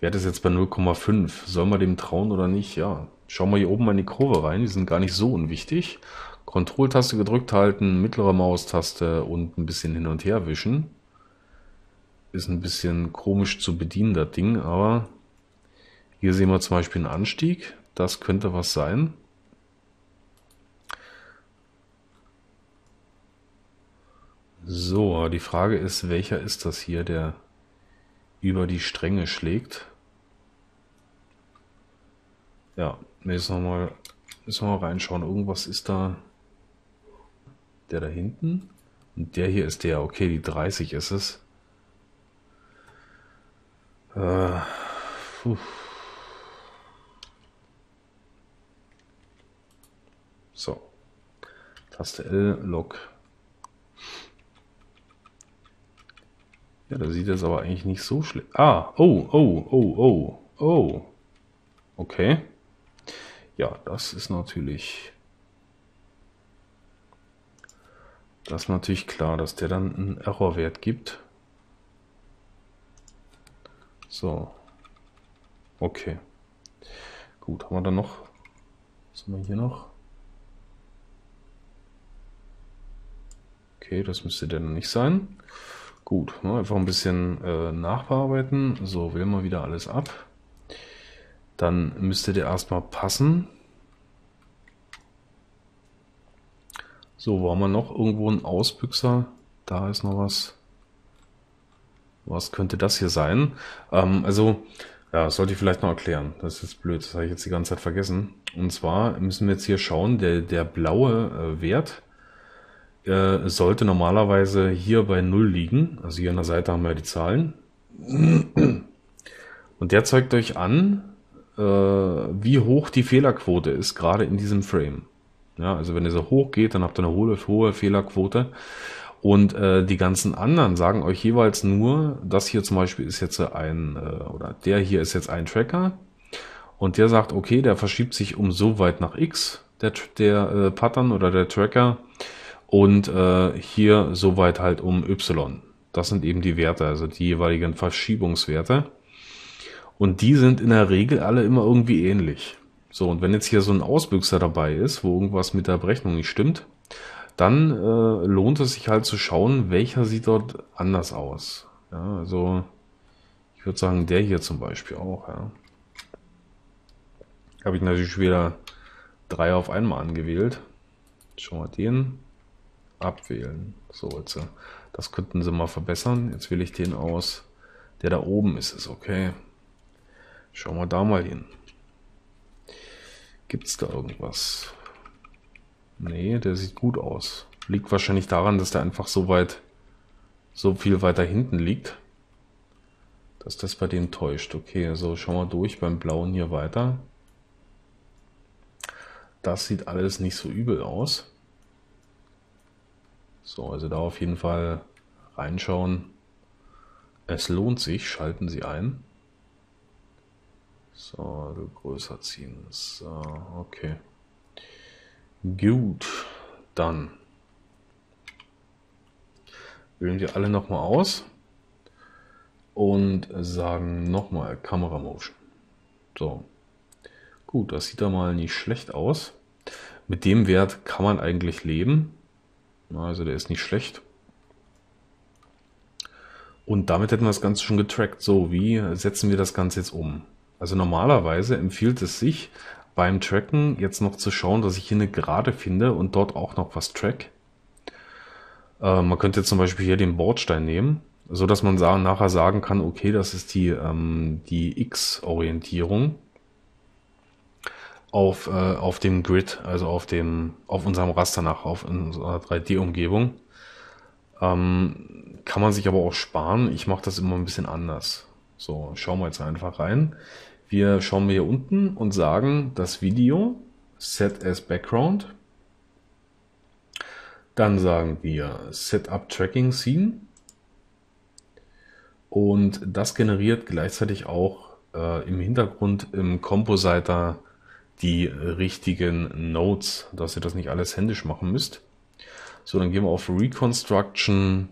Wert ist jetzt bei null Komma fünf. Sollen wir dem trauen oder nicht? Ja, schauen wir hier oben mal in die Kurve rein. Die sind gar nicht so unwichtig. Control-Taste gedrückt halten, mittlere Maustaste und ein bisschen hin und her wischen. Ist ein bisschen komisch zu bedienen, das Ding, aber hier sehen wir zum Beispiel einen Anstieg. Das könnte was sein. So, die Frage ist, welcher ist das hier, der über die Stränge schlägt? Ja, jetzt nochmal, müssen wir mal reinschauen. Irgendwas ist da, der da hinten. Und der hier ist der, okay, die dreißig ist es. Äh, puh. So, Taste L, Lock. Ja, da sieht das aber eigentlich nicht so schlecht. Ah, oh, oh, oh, oh, oh. Okay. Ja, das ist natürlich... Das ist natürlich klar, dass der dann einen Errorwert gibt. So. Okay. Gut, haben wir dann noch... Was haben wir hier noch? Okay, das müsste der noch nicht sein. Gut, einfach ein bisschen äh, nachbearbeiten. So, wählen wir wieder alles ab. Dann müsste der erstmal passen. So, wo haben wir noch irgendwo einen Ausbüchser? Da ist noch was. Was könnte das hier sein? Ähm, also, ja, das sollte ich vielleicht noch erklären. Das ist blöd, das habe ich jetzt die ganze Zeit vergessen. Und zwar müssen wir jetzt hier schauen, der, der blaue äh, Wert sollte normalerweise hier bei null liegen. Also hier an der Seite haben wir die Zahlen. Und der zeigt euch an, wie hoch die Fehlerquote ist, gerade in diesem Frame. Ja, also wenn ihr so hoch geht, dann habt ihr eine hohe, hohe Fehlerquote. Und die ganzen anderen sagen euch jeweils nur, das hier zum Beispiel ist jetzt ein, oder der hier ist jetzt ein Tracker. Und der sagt, okay, der verschiebt sich um so weit nach X, der, der Pattern oder der Tracker. Und äh, hier soweit halt um Y. Das sind eben die Werte, also die jeweiligen Verschiebungswerte. Und die sind in der Regel alle immer irgendwie ähnlich. So, und wenn jetzt hier so ein Ausbüchser dabei ist, wo irgendwas mit der Berechnung nicht stimmt, dann äh, lohnt es sich halt zu schauen, welcher sieht dort anders aus. Ja, also ich würde sagen, der hier zum Beispiel auch. Ja. Habe ich natürlich wieder drei auf einmal angewählt. Schauen wir den. Abwählen. So, jetzt, das könnten sie mal verbessern. Jetzt wähle ich den aus, der da oben ist. Ist okay. Schauen wir da mal hin. Gibt es da irgendwas? Nee, der sieht gut aus. Liegt wahrscheinlich daran, dass der einfach so weit, so viel weiter hinten liegt, dass das bei dem täuscht. Okay, so schauen wir durch beim Blauen hier weiter. Das sieht alles nicht so übel aus. So, also da auf jeden Fall reinschauen. Es lohnt sich, schalten Sie ein. So, größer ziehen. So, okay. Gut, dann wählen wir alle nochmal aus und sagen nochmal Camera Motion. So, gut, das sieht da mal nicht schlecht aus. Mit dem Wert kann man eigentlich leben. Also der ist nicht schlecht. Und damit hätten wir das Ganze schon getrackt. So, wie setzen wir das Ganze jetzt um? Also normalerweise empfiehlt es sich beim Tracken jetzt noch zu schauen, dass ich hier eine Gerade finde und dort auch noch was track. Äh, man könnte jetzt zum Beispiel hier den Bordstein nehmen, so dass man sagen, nachher sagen kann, okay, das ist die, ähm, die X-Orientierung auf, äh, auf dem Grid, also auf dem, auf unserem Raster nach, auf unserer drei D-Umgebung. Ähm, kann man sich aber auch sparen. Ich mache das immer ein bisschen anders. So, schauen wir jetzt einfach rein. Wir schauen wir hier unten und sagen, das Video Set as Background. Dann sagen wir Set up Tracking Scene. Und das generiert gleichzeitig auch äh, im Hintergrund im Compositor die richtigen Nodes, dass ihr das nicht alles händisch machen müsst. So, dann gehen wir auf Reconstruction,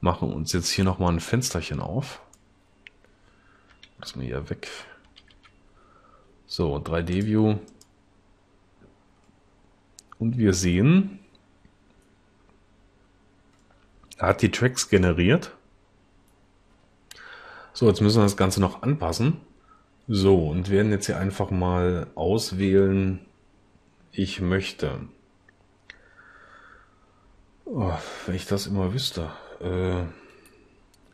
machen uns jetzt hier nochmal ein Fensterchen auf. Lassen wir hier weg. So, drei D View. Und wir sehen, er hat die Tracks generiert. So, jetzt müssen wir das Ganze noch anpassen. So, und werden jetzt hier einfach mal auswählen, ich möchte. Oh, wenn ich das immer wüsste. Äh,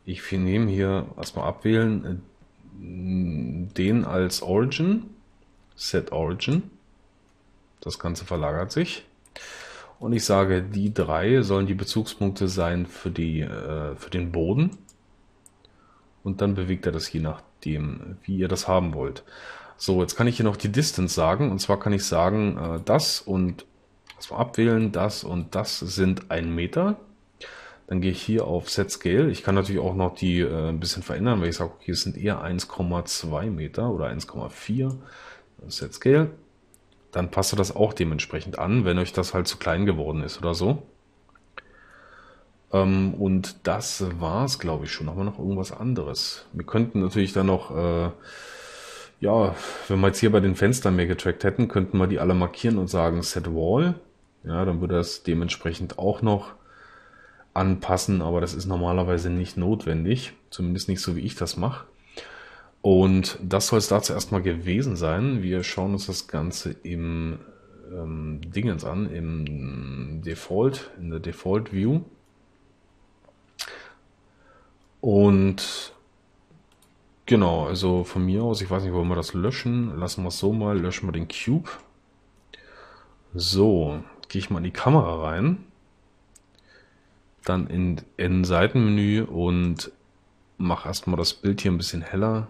ich nehme hier erstmal abwählen, den als Origin, Set Origin. Das Ganze verlagert sich. Und ich sage, die drei sollen die Bezugspunkte sein für, die, äh, für den Boden. Und dann bewegt er das je nachdem, wie ihr das haben wollt. So, jetzt kann ich hier noch die Distance sagen. Und zwar kann ich sagen, das und das mal abwählen, das und das sind ein Meter. Dann gehe ich hier auf Set Scale. Ich kann natürlich auch noch die äh, ein bisschen verändern, weil ich sage, okay, es sind eher eins Komma zwei Meter oder eins Komma vier. Set Scale. Dann passt ihr das auch dementsprechend an, wenn euch das halt zu klein geworden ist oder so. Ähm, und das war es, glaube ich, schon. Haben wir noch irgendwas anderes? Wir könnten natürlich dann noch, äh, ja, wenn wir jetzt hier bei den Fenstern mehr getrackt hätten, könnten wir die alle markieren und sagen Set Wall. Ja, dann würde das dementsprechend auch noch anpassen, aber das ist normalerweise nicht notwendig. Zumindest nicht so, wie ich das mache. Und das soll es dazu erstmal gewesen sein. Wir schauen uns das Ganze im ähm, Dingens an, im Default, in der Default View. Und genau, also von mir aus, ich weiß nicht, wollen wir das löschen? Lassen wir es so mal, löschen wir den Cube. So, gehe ich mal in die Kamera rein. Dann in, in Seitenmenü und mache erstmal das Bild hier ein bisschen heller.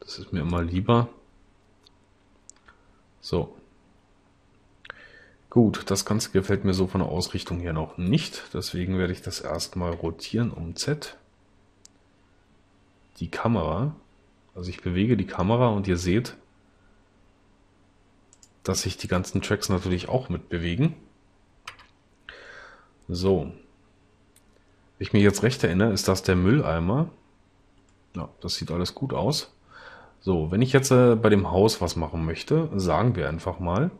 Das ist mir immer lieber. So. Gut, das Ganze gefällt mir so von der Ausrichtung her noch nicht. Deswegen werde ich das erstmal rotieren um Z. Die Kamera. Also ich bewege die Kamera und ihr seht, dass sich die ganzen Tracks natürlich auch mit bewegen. So. Wenn ich mich jetzt recht erinnere, ist das der Mülleimer. Ja, das sieht alles gut aus. So, wenn ich jetzt äh, bei dem Haus was machen möchte, sagen wir einfach mal.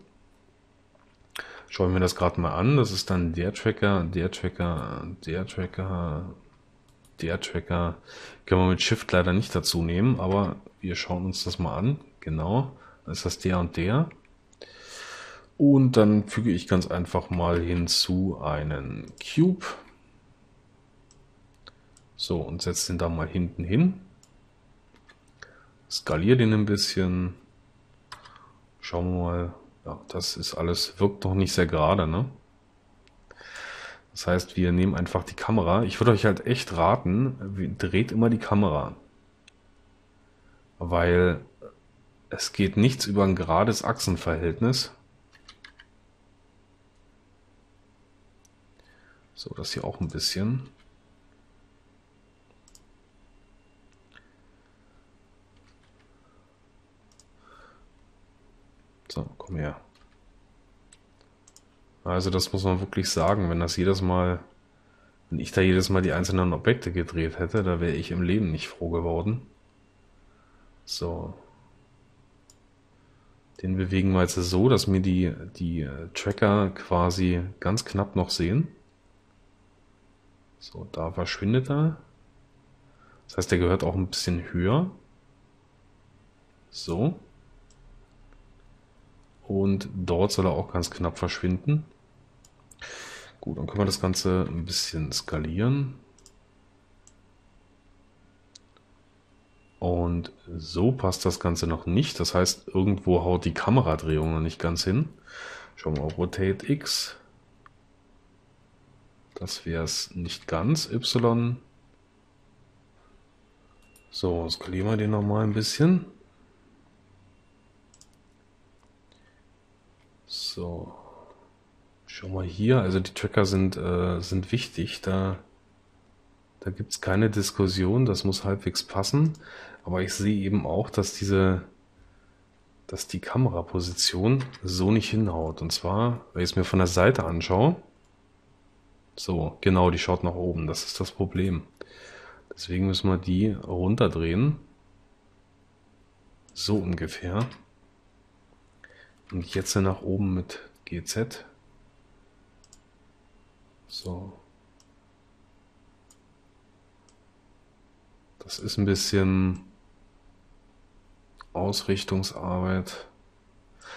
Schauen wir das gerade mal an. Das ist dann der Tracker, der Tracker, der Tracker, der Tracker. Können wir mit Shift leider nicht dazu nehmen, aber wir schauen uns das mal an. Genau, dann ist das der und der. Und dann füge ich ganz einfach mal hinzu einen Cube. So, und setze den da mal hinten hin. Skaliere den ein bisschen. Schauen wir mal. Ja, das ist alles, wirkt noch nicht sehr gerade, ne? Das heißt, wir nehmen einfach die Kamera. Ich würde euch halt echt raten, dreht immer die Kamera. Weil es geht nichts über ein gerades Achsenverhältnis. So, das hier auch ein bisschen. So, komm her. Also das muss man wirklich sagen, wenn das jedes Mal, wenn ich da jedes Mal die einzelnen Objekte gedreht hätte, da wäre ich im Leben nicht froh geworden. So. Den bewegen wir jetzt so, dass wir die, die Tracker quasi ganz knapp noch sehen. So, da verschwindet er. Das heißt, der gehört auch ein bisschen höher. So. Und dort soll er auch ganz knapp verschwinden. Gut, dann können wir das Ganze ein bisschen skalieren. Und so passt das Ganze noch nicht. Das heißt, irgendwo haut die Kameradrehung noch nicht ganz hin. Schauen wir auf Rotate X. Das wäre es nicht ganz. Y. So, skalieren wir den nochmal ein bisschen. So. Schau mal hier. Also die Tracker sind, äh, sind wichtig. Da, da gibt es keine Diskussion. Das muss halbwegs passen. Aber ich sehe eben auch, dass diese... dass die Kameraposition so nicht hinhaut. Und zwar, wenn ich es mir von der Seite anschaue, so, genau, die schaut nach oben. Das ist das Problem. Deswegen müssen wir die runterdrehen. So ungefähr. Und jetzt nach oben mit G Z. So. Das ist ein bisschen... Ausrichtungsarbeit.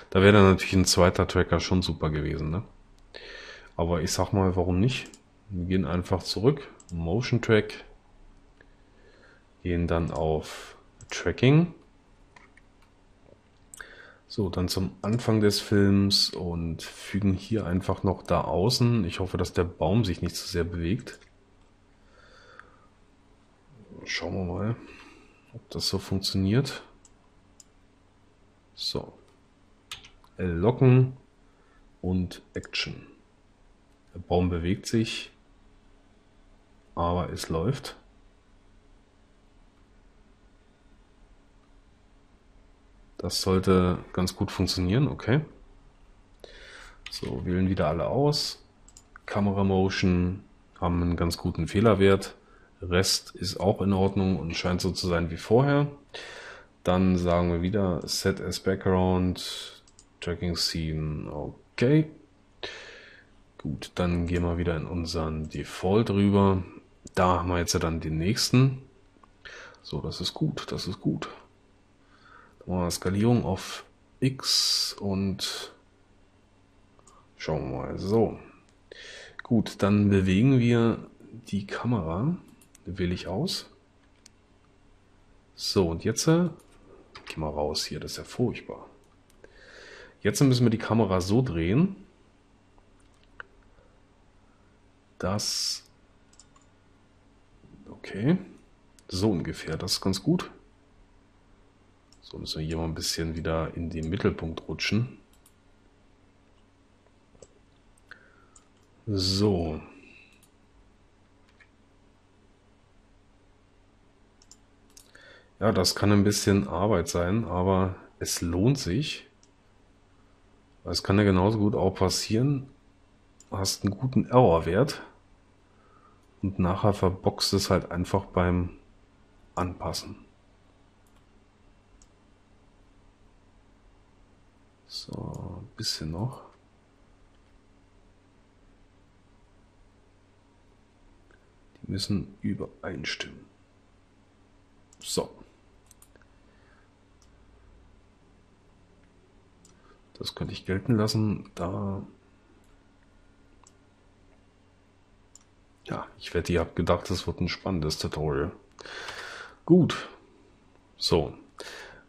Da wäre dann natürlich ein zweiter Tracker schon super gewesen, ne? Aber ich sag mal, warum nicht? Wir gehen einfach zurück, Motion Track, gehen dann auf Tracking. So, dann zum Anfang des Films und fügen hier einfach noch da außen. Ich hoffe, dass der Baum sich nicht zu sehr bewegt. Schauen wir mal, ob das so funktioniert. So, locken und Action. Der Baum bewegt sich, aber es läuft. Das sollte ganz gut funktionieren, okay. So, wählen wieder alle aus. Camera Motion haben einen ganz guten Fehlerwert. Rest ist auch in Ordnung und scheint so zu sein wie vorher. Dann sagen wir wieder Set as Background, Tracking Scene, okay. Gut, dann gehen wir wieder in unseren Default rüber. Da haben wir jetzt ja dann den nächsten. So, das ist gut, das ist gut. Dann machen wir Skalierung auf X und schauen wir mal. So, gut, dann bewegen wir die Kamera. Wähle ich aus. So, und jetzt... Geh mal raus hier, das ist ja furchtbar. Jetzt müssen wir die Kamera so drehen, dass... Okay, so ungefähr, das ist ganz gut. So müssen wir hier mal ein bisschen wieder in den Mittelpunkt rutschen. So. Ja, das kann ein bisschen Arbeit sein, aber es lohnt sich. Es kann ja genauso gut auch passieren. Du hast einen guten Errorwert und nachher verboxt es halt einfach beim Anpassen. So, ein bisschen noch. Die müssen übereinstimmen. So. Das könnte ich gelten lassen, da... Ja, ich wette, ihr habt gedacht, das wird ein spannendes Tutorial. Gut. So.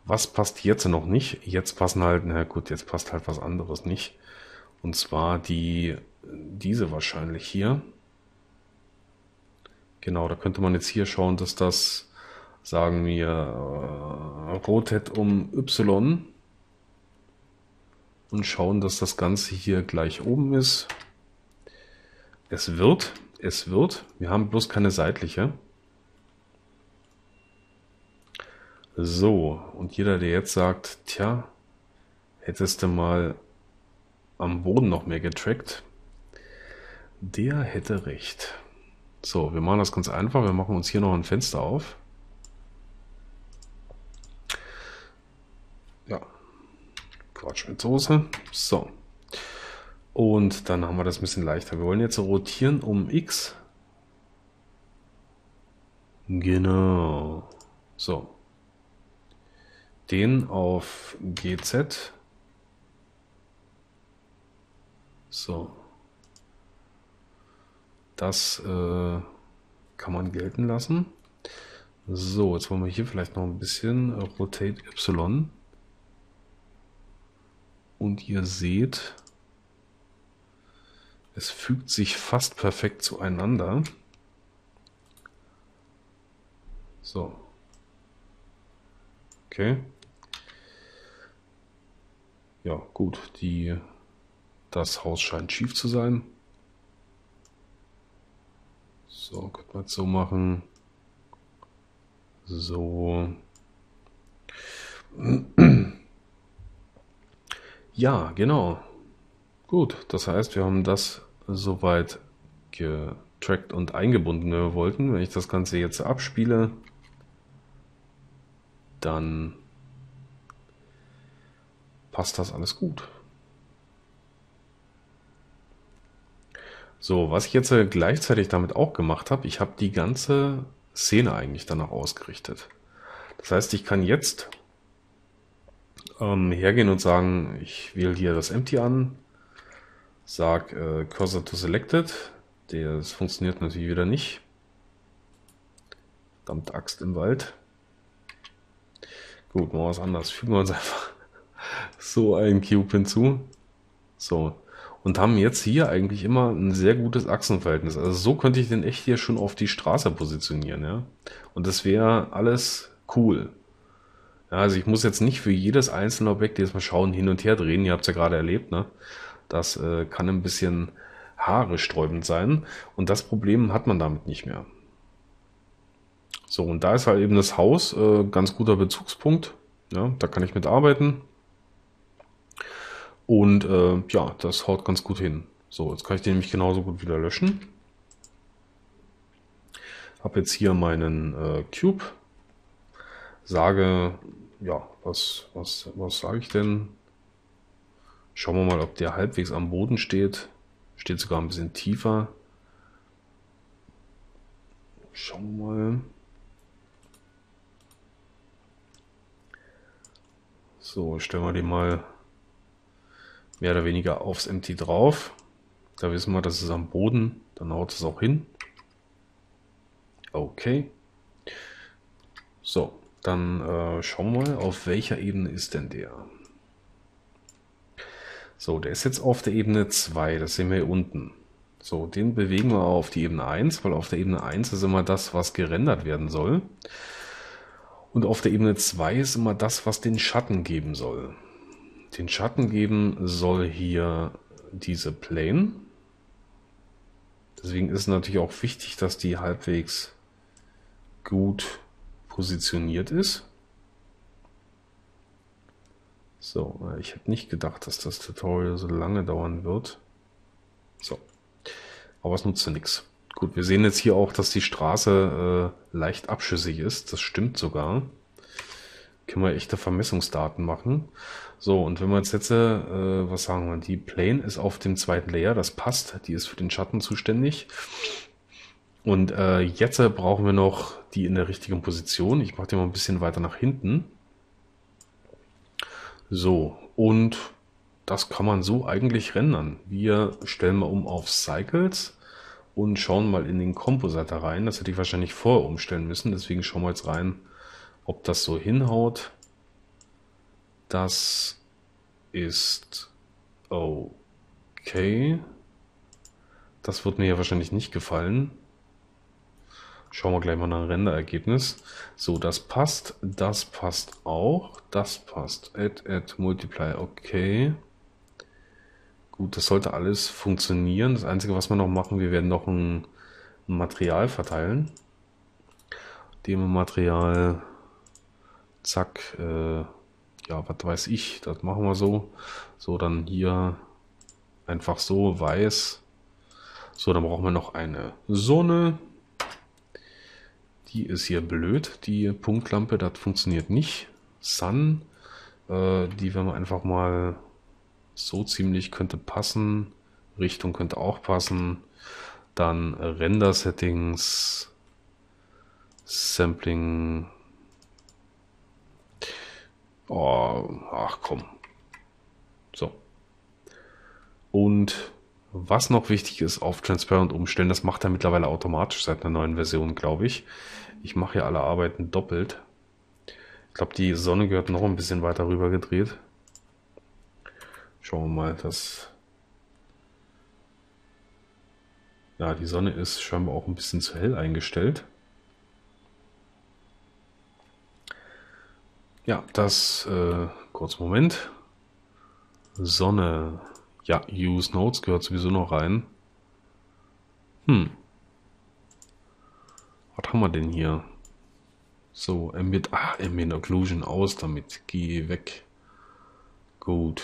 Was passt jetzt noch nicht? Jetzt passen halt, na gut, jetzt passt halt was anderes nicht. Und zwar die, diese wahrscheinlich hier. Genau, da könnte man jetzt hier schauen, dass das, sagen wir, äh, Rotet um Y. Und schauen, dass das Ganze hier gleich oben ist. Es wird, es wird. Wir haben bloß keine seitliche. So, und jeder, der jetzt sagt, tja, hättest du mal am Boden noch mehr getrackt, der hätte recht. So, wir machen das ganz einfach. Wir machen uns hier noch ein Fenster auf. Ja. Quatsch mit Soße. So. Und dann haben wir das ein bisschen leichter. Wir wollen jetzt rotieren um X. Genau. So. Den auf G Z. So. Das äh, kann man gelten lassen. So, jetzt wollen wir hier vielleicht noch ein bisschen Rotate Y. Und ihr seht, Es fügt sich fast perfekt zueinander. So. Okay. Ja, gut. Die, das Haus scheint schief zu sein. So, könnte man es so machen. So. Ja, genau. Gut, das heißt, wir haben das soweit getrackt und eingebunden, wenn wir wollten. Wenn ich das Ganze jetzt abspiele, dann passt das alles gut. So, was ich jetzt gleichzeitig damit auch gemacht habe, ich habe die ganze Szene eigentlich danach ausgerichtet. Das heißt, ich kann jetzt ähm, hergehen und sagen, ich wähle hier das Empty an, sag äh, Cursor to Selected, das funktioniert natürlich wieder nicht. Verdammt Axt im Wald. Gut, machen wir was anderes, fügen wir uns einfach so einen Cube hinzu. So, und haben jetzt hier eigentlich immer ein sehr gutes Achsenverhältnis. Also so könnte ich den echt hier schon auf die Straße positionieren, ja. Und das wäre alles cool. Ja, also ich muss jetzt nicht für jedes einzelne Objekt jetzt mal schauen, hin und her drehen. Ihr habt es ja gerade erlebt, ne? Das äh, kann ein bisschen haaresträubend sein. Und das Problem hat man damit nicht mehr. So, und da ist halt eben das Haus äh, ganz guter Bezugspunkt. Ja, da kann ich mitarbeiten. Und äh, ja, das haut ganz gut hin. So, jetzt kann ich den nämlich genauso gut wieder löschen. Habe jetzt hier meinen äh, Cube. Sage, ja, was, was, was sage ich denn? Schauen wir mal, ob der halbwegs am Boden steht. Steht sogar ein bisschen tiefer. Schauen wir mal. So, stellen wir den mal mehr oder weniger aufs Empty drauf. Da wissen wir, das ist am Boden. Dann haut es auch hin. Okay. So, dann äh, schauen wir mal, auf welcher Ebene ist denn der? So, der ist jetzt auf der Ebene zwei. Das sehen wir hier unten. So, den bewegen wir auf die Ebene eins, weil auf der Ebene eins ist immer das, was gerendert werden soll. Und auf der Ebene zwei ist immer das, was den Schatten geben soll. Den Schatten geben soll hier diese Plane. Deswegen ist es natürlich auch wichtig, dass die halbwegs gut positioniert ist. So, ich hätte nicht gedacht, dass das Tutorial so lange dauern wird. So, aber es nutzt ja nichts. Gut, wir sehen jetzt hier auch, dass die Straße äh, leicht abschüssig ist. Das stimmt sogar. Können wir echte Vermessungsdaten machen. So, und wenn wir jetzt jetzt, äh, was sagen wir, die Plane ist auf dem zweiten Layer, das passt, die ist für den Schatten zuständig. Und äh, jetzt äh, brauchen wir noch die in der richtigen Position. Ich mache die mal ein bisschen weiter nach hinten. So, und das kann man so eigentlich rendern. Wir stellen mal um auf Cycles und schauen mal in den Compositor rein. Das hätte ich wahrscheinlich vorher umstellen müssen, deswegen schauen wir jetzt rein, ob das so hinhaut. Das ist okay. Das wird mir ja wahrscheinlich nicht gefallen. Schauen wir gleich mal nach dem Renderergebnis. So, das passt. Das passt auch. Das passt. Add, add, multiply. Okay. Gut, das sollte alles funktionieren. Das Einzige, was wir noch machen, wir werden noch ein Material verteilen. Dem Material. Zack. Äh, ja, was weiß ich, das machen wir so. So, dann hier einfach so, weiß. So, dann brauchen wir noch eine Sonne. Die ist hier blöd, die Punktlampe, das funktioniert nicht. Sun, äh, die werden wir einfach mal so ziemlich, könnte passen. Richtung könnte auch passen. Dann Render Settings, Sampling. Oh, ach komm. So. Und was noch wichtig ist, auf Transparent umstellen. Das macht er mittlerweile automatisch seit einer neuen Version, glaube ich. Ich mache hier alle Arbeiten doppelt. Ich glaube, die Sonne gehört noch ein bisschen weiter rüber gedreht. Schauen wir mal, dass Ja, die Sonne ist scheinbar auch ein bisschen zu hell eingestellt. Ja, das, äh, kurz Moment. Sonne. Ja, Use Nodes gehört sowieso noch rein. Hm. Was haben wir denn hier? So, Ambient, ah, Ambient Occlusion, aus damit. Geh weg. Gut.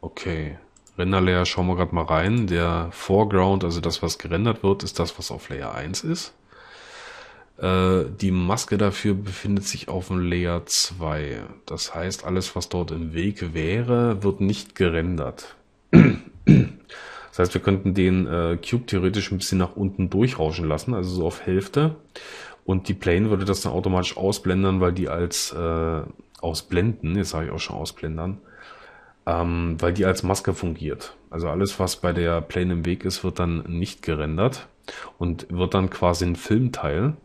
Okay. Renderlayer schauen wir gerade mal rein. Der Foreground, also das, was gerendert wird, ist das, was auf Layer eins ist. Äh, die Maske dafür befindet sich auf dem Layer zwei. Das heißt, alles, was dort im Weg wäre, wird nicht gerendert. Das heißt, wir könnten den äh, Cube theoretisch ein bisschen nach unten durchrauschen lassen, also so auf Hälfte. Und die Plane würde das dann automatisch ausblendern, weil die als äh, ausblenden, jetzt sage ich auch schon ausblendern, ähm, weil die als Maske fungiert. Also alles, was bei der Plane im Weg ist, wird dann nicht gerendert und wird dann quasi ein Filmteil.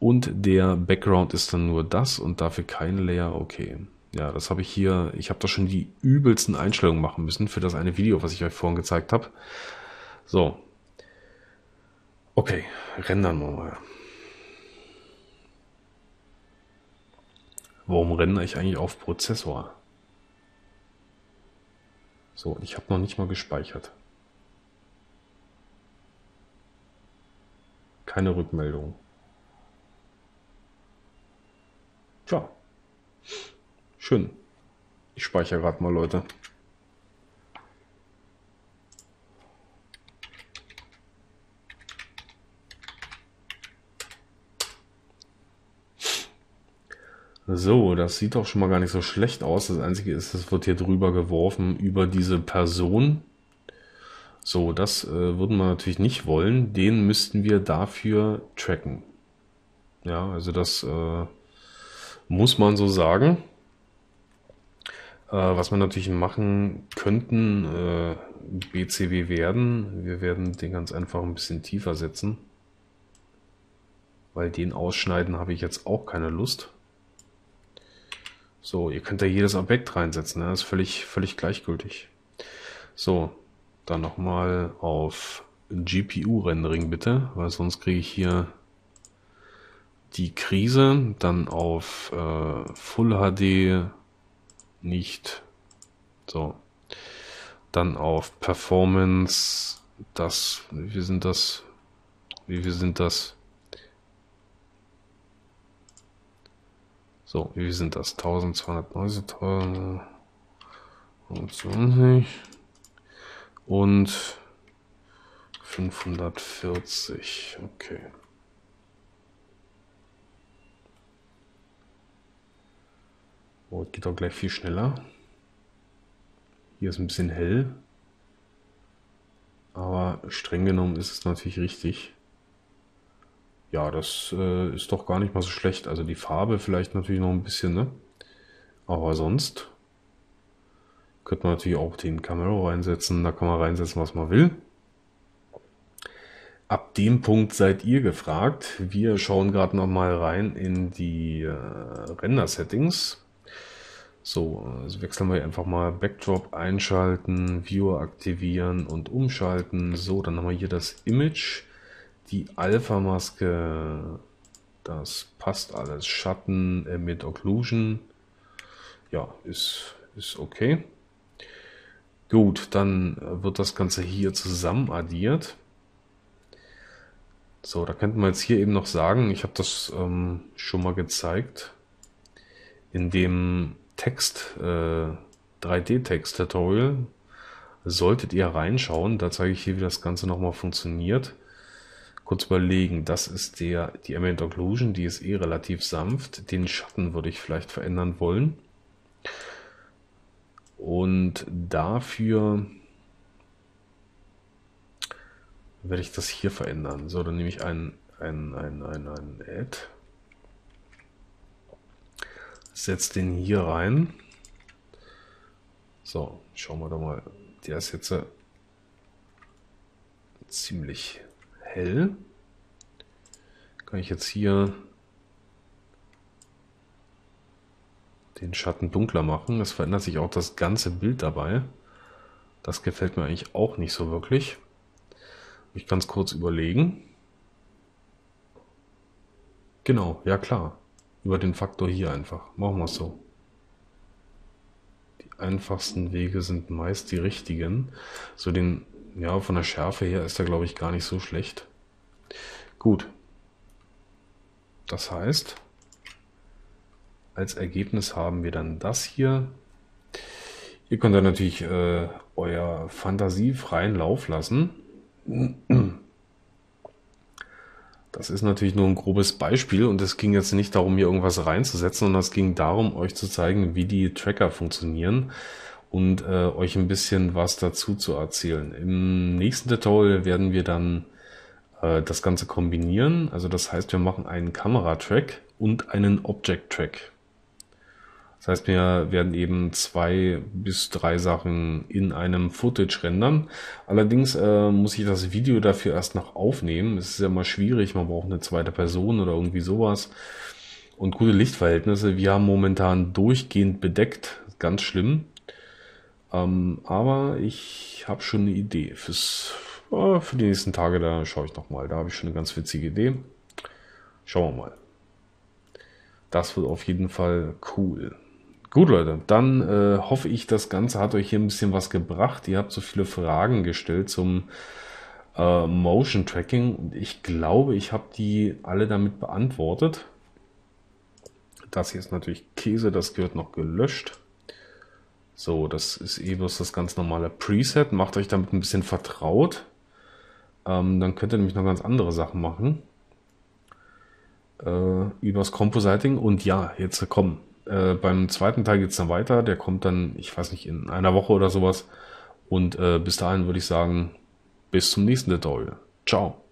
Und der Background ist dann nur das und dafür kein Layer, okay. Ja, das habe ich hier, ich habe da schon die übelsten Einstellungen machen müssen für das eine Video, was ich euch vorhin gezeigt habe. So. Okay, rendern wir mal. Warum rendere ich eigentlich auf Prozessor? So, ich habe noch nicht mal gespeichert. Keine Rückmeldung. Tja. Schön. Ich speichere gerade mal, Leute. So, das sieht doch schon mal gar nicht so schlecht aus. Das Einzige ist, es wird hier drüber geworfen über diese Person. So, das äh, würden wir natürlich nicht wollen. Den müssten wir dafür tracken. Ja, also das äh, muss man so sagen. Was wir natürlich machen könnten, äh, B C W werden. Wir werden den ganz einfach ein bisschen tiefer setzen. Weil den ausschneiden habe ich jetzt auch keine Lust. So, ihr könnt da jedes Objekt reinsetzen. Ne? Das ist völlig, völlig gleichgültig. So, dann nochmal auf G P U-Rendering bitte. Weil sonst kriege ich hier die Krise. Dann auf äh, Full H D... nicht. So. Dann auf Performance. Das. Wie viel sind das? Wie viel sind das? So, wie viel sind das? zwölfhundertneunzig und fünfhundertvierzig. Okay. Oh, geht auch gleich viel schneller. Hier ist ein bisschen hell. Aber streng genommen ist es natürlich richtig. Ja, das äh, ist doch gar nicht mal so schlecht. Also die Farbe vielleicht natürlich noch ein bisschen, ne? Aber sonst könnte man natürlich auch den Camera reinsetzen. Da kann man reinsetzen, was man will. Ab dem Punkt seid ihr gefragt. Wir schauen gerade nochmal rein in die äh, Render-Settings. So, also wechseln wir einfach mal Backdrop einschalten, Viewer aktivieren und umschalten. So, dann haben wir hier das Image, die Alpha-Maske, das passt alles. Schatten äh, mit Occlusion, ja, ist, ist okay. Gut, dann wird das Ganze hier zusammen addiert. So, da könnten wir jetzt hier eben noch sagen, ich habe das ähm, schon mal gezeigt, in dem Text, äh, drei D Text Tutorial, solltet ihr reinschauen. Da zeige ich hier, wie das Ganze nochmal funktioniert. Kurz überlegen, das ist der, die Ambient Occlusion, die ist eh relativ sanft. Den Schatten würde ich vielleicht verändern wollen. Und dafür werde ich das hier verändern. So, dann nehme ich ein, ein, ein, ein, ein Add. Setzt den hier rein. So, schauen wir doch mal. Der ist jetzt äh, ziemlich hell. Kann ich jetzt hier den Schatten dunkler machen. Das verändert sich auch das ganze Bild dabei. Das gefällt mir eigentlich auch nicht so wirklich. mich ganz kurz überlegen. Genau, ja klar. Über den Faktor hier einfach. Machen wir es so. Die einfachsten Wege sind meist die richtigen. So den, ja, von der Schärfe her ist er, glaube ich, gar nicht so schlecht. Gut. Das heißt, als Ergebnis haben wir dann das hier. Ihr könnt dann natürlich äh, euer Fantasie freien Lauf lassen. Das ist natürlich nur ein grobes Beispiel und es ging jetzt nicht darum, hier irgendwas reinzusetzen, sondern es ging darum, euch zu zeigen, wie die Tracker funktionieren und äh, euch ein bisschen was dazu zu erzählen. Im nächsten Tutorial werden wir dann äh, das Ganze kombinieren. Also das heißt, wir machen einen Kameratrack und einen Object-Track. Das heißt, wir werden eben zwei bis drei Sachen in einem Footage rendern. Allerdings äh, muss ich das Video dafür erst noch aufnehmen. Es ist ja mal schwierig, man braucht eine zweite Person oder irgendwie sowas. Und gute Lichtverhältnisse. Wir haben momentan durchgehend bedeckt. Ganz schlimm. Ähm, aber ich habe schon eine Idee. Fürs, äh, für die nächsten Tage, da schaue ich nochmal. Da habe ich schon eine ganz witzige Idee. Schauen wir mal. Das wird auf jeden Fall cool. Gut, Leute, dann äh, hoffe ich, das Ganze hat euch hier ein bisschen was gebracht. Ihr habt so viele Fragen gestellt zum äh, Motion Tracking und ich glaube, ich habe die alle damit beantwortet. Das hier ist natürlich Käse, das gehört noch gelöscht. So, das ist eben das ganz normale Preset. Macht euch damit ein bisschen vertraut. Ähm, dann könnt ihr nämlich noch ganz andere Sachen machen. Äh, übers Compositing und ja, jetzt kommen. Äh, beim zweiten Teil geht es dann weiter. Der kommt dann, ich weiß nicht, in einer Woche oder sowas. Und äh, bis dahin würde ich sagen, bis zum nächsten Tutorial. Ciao.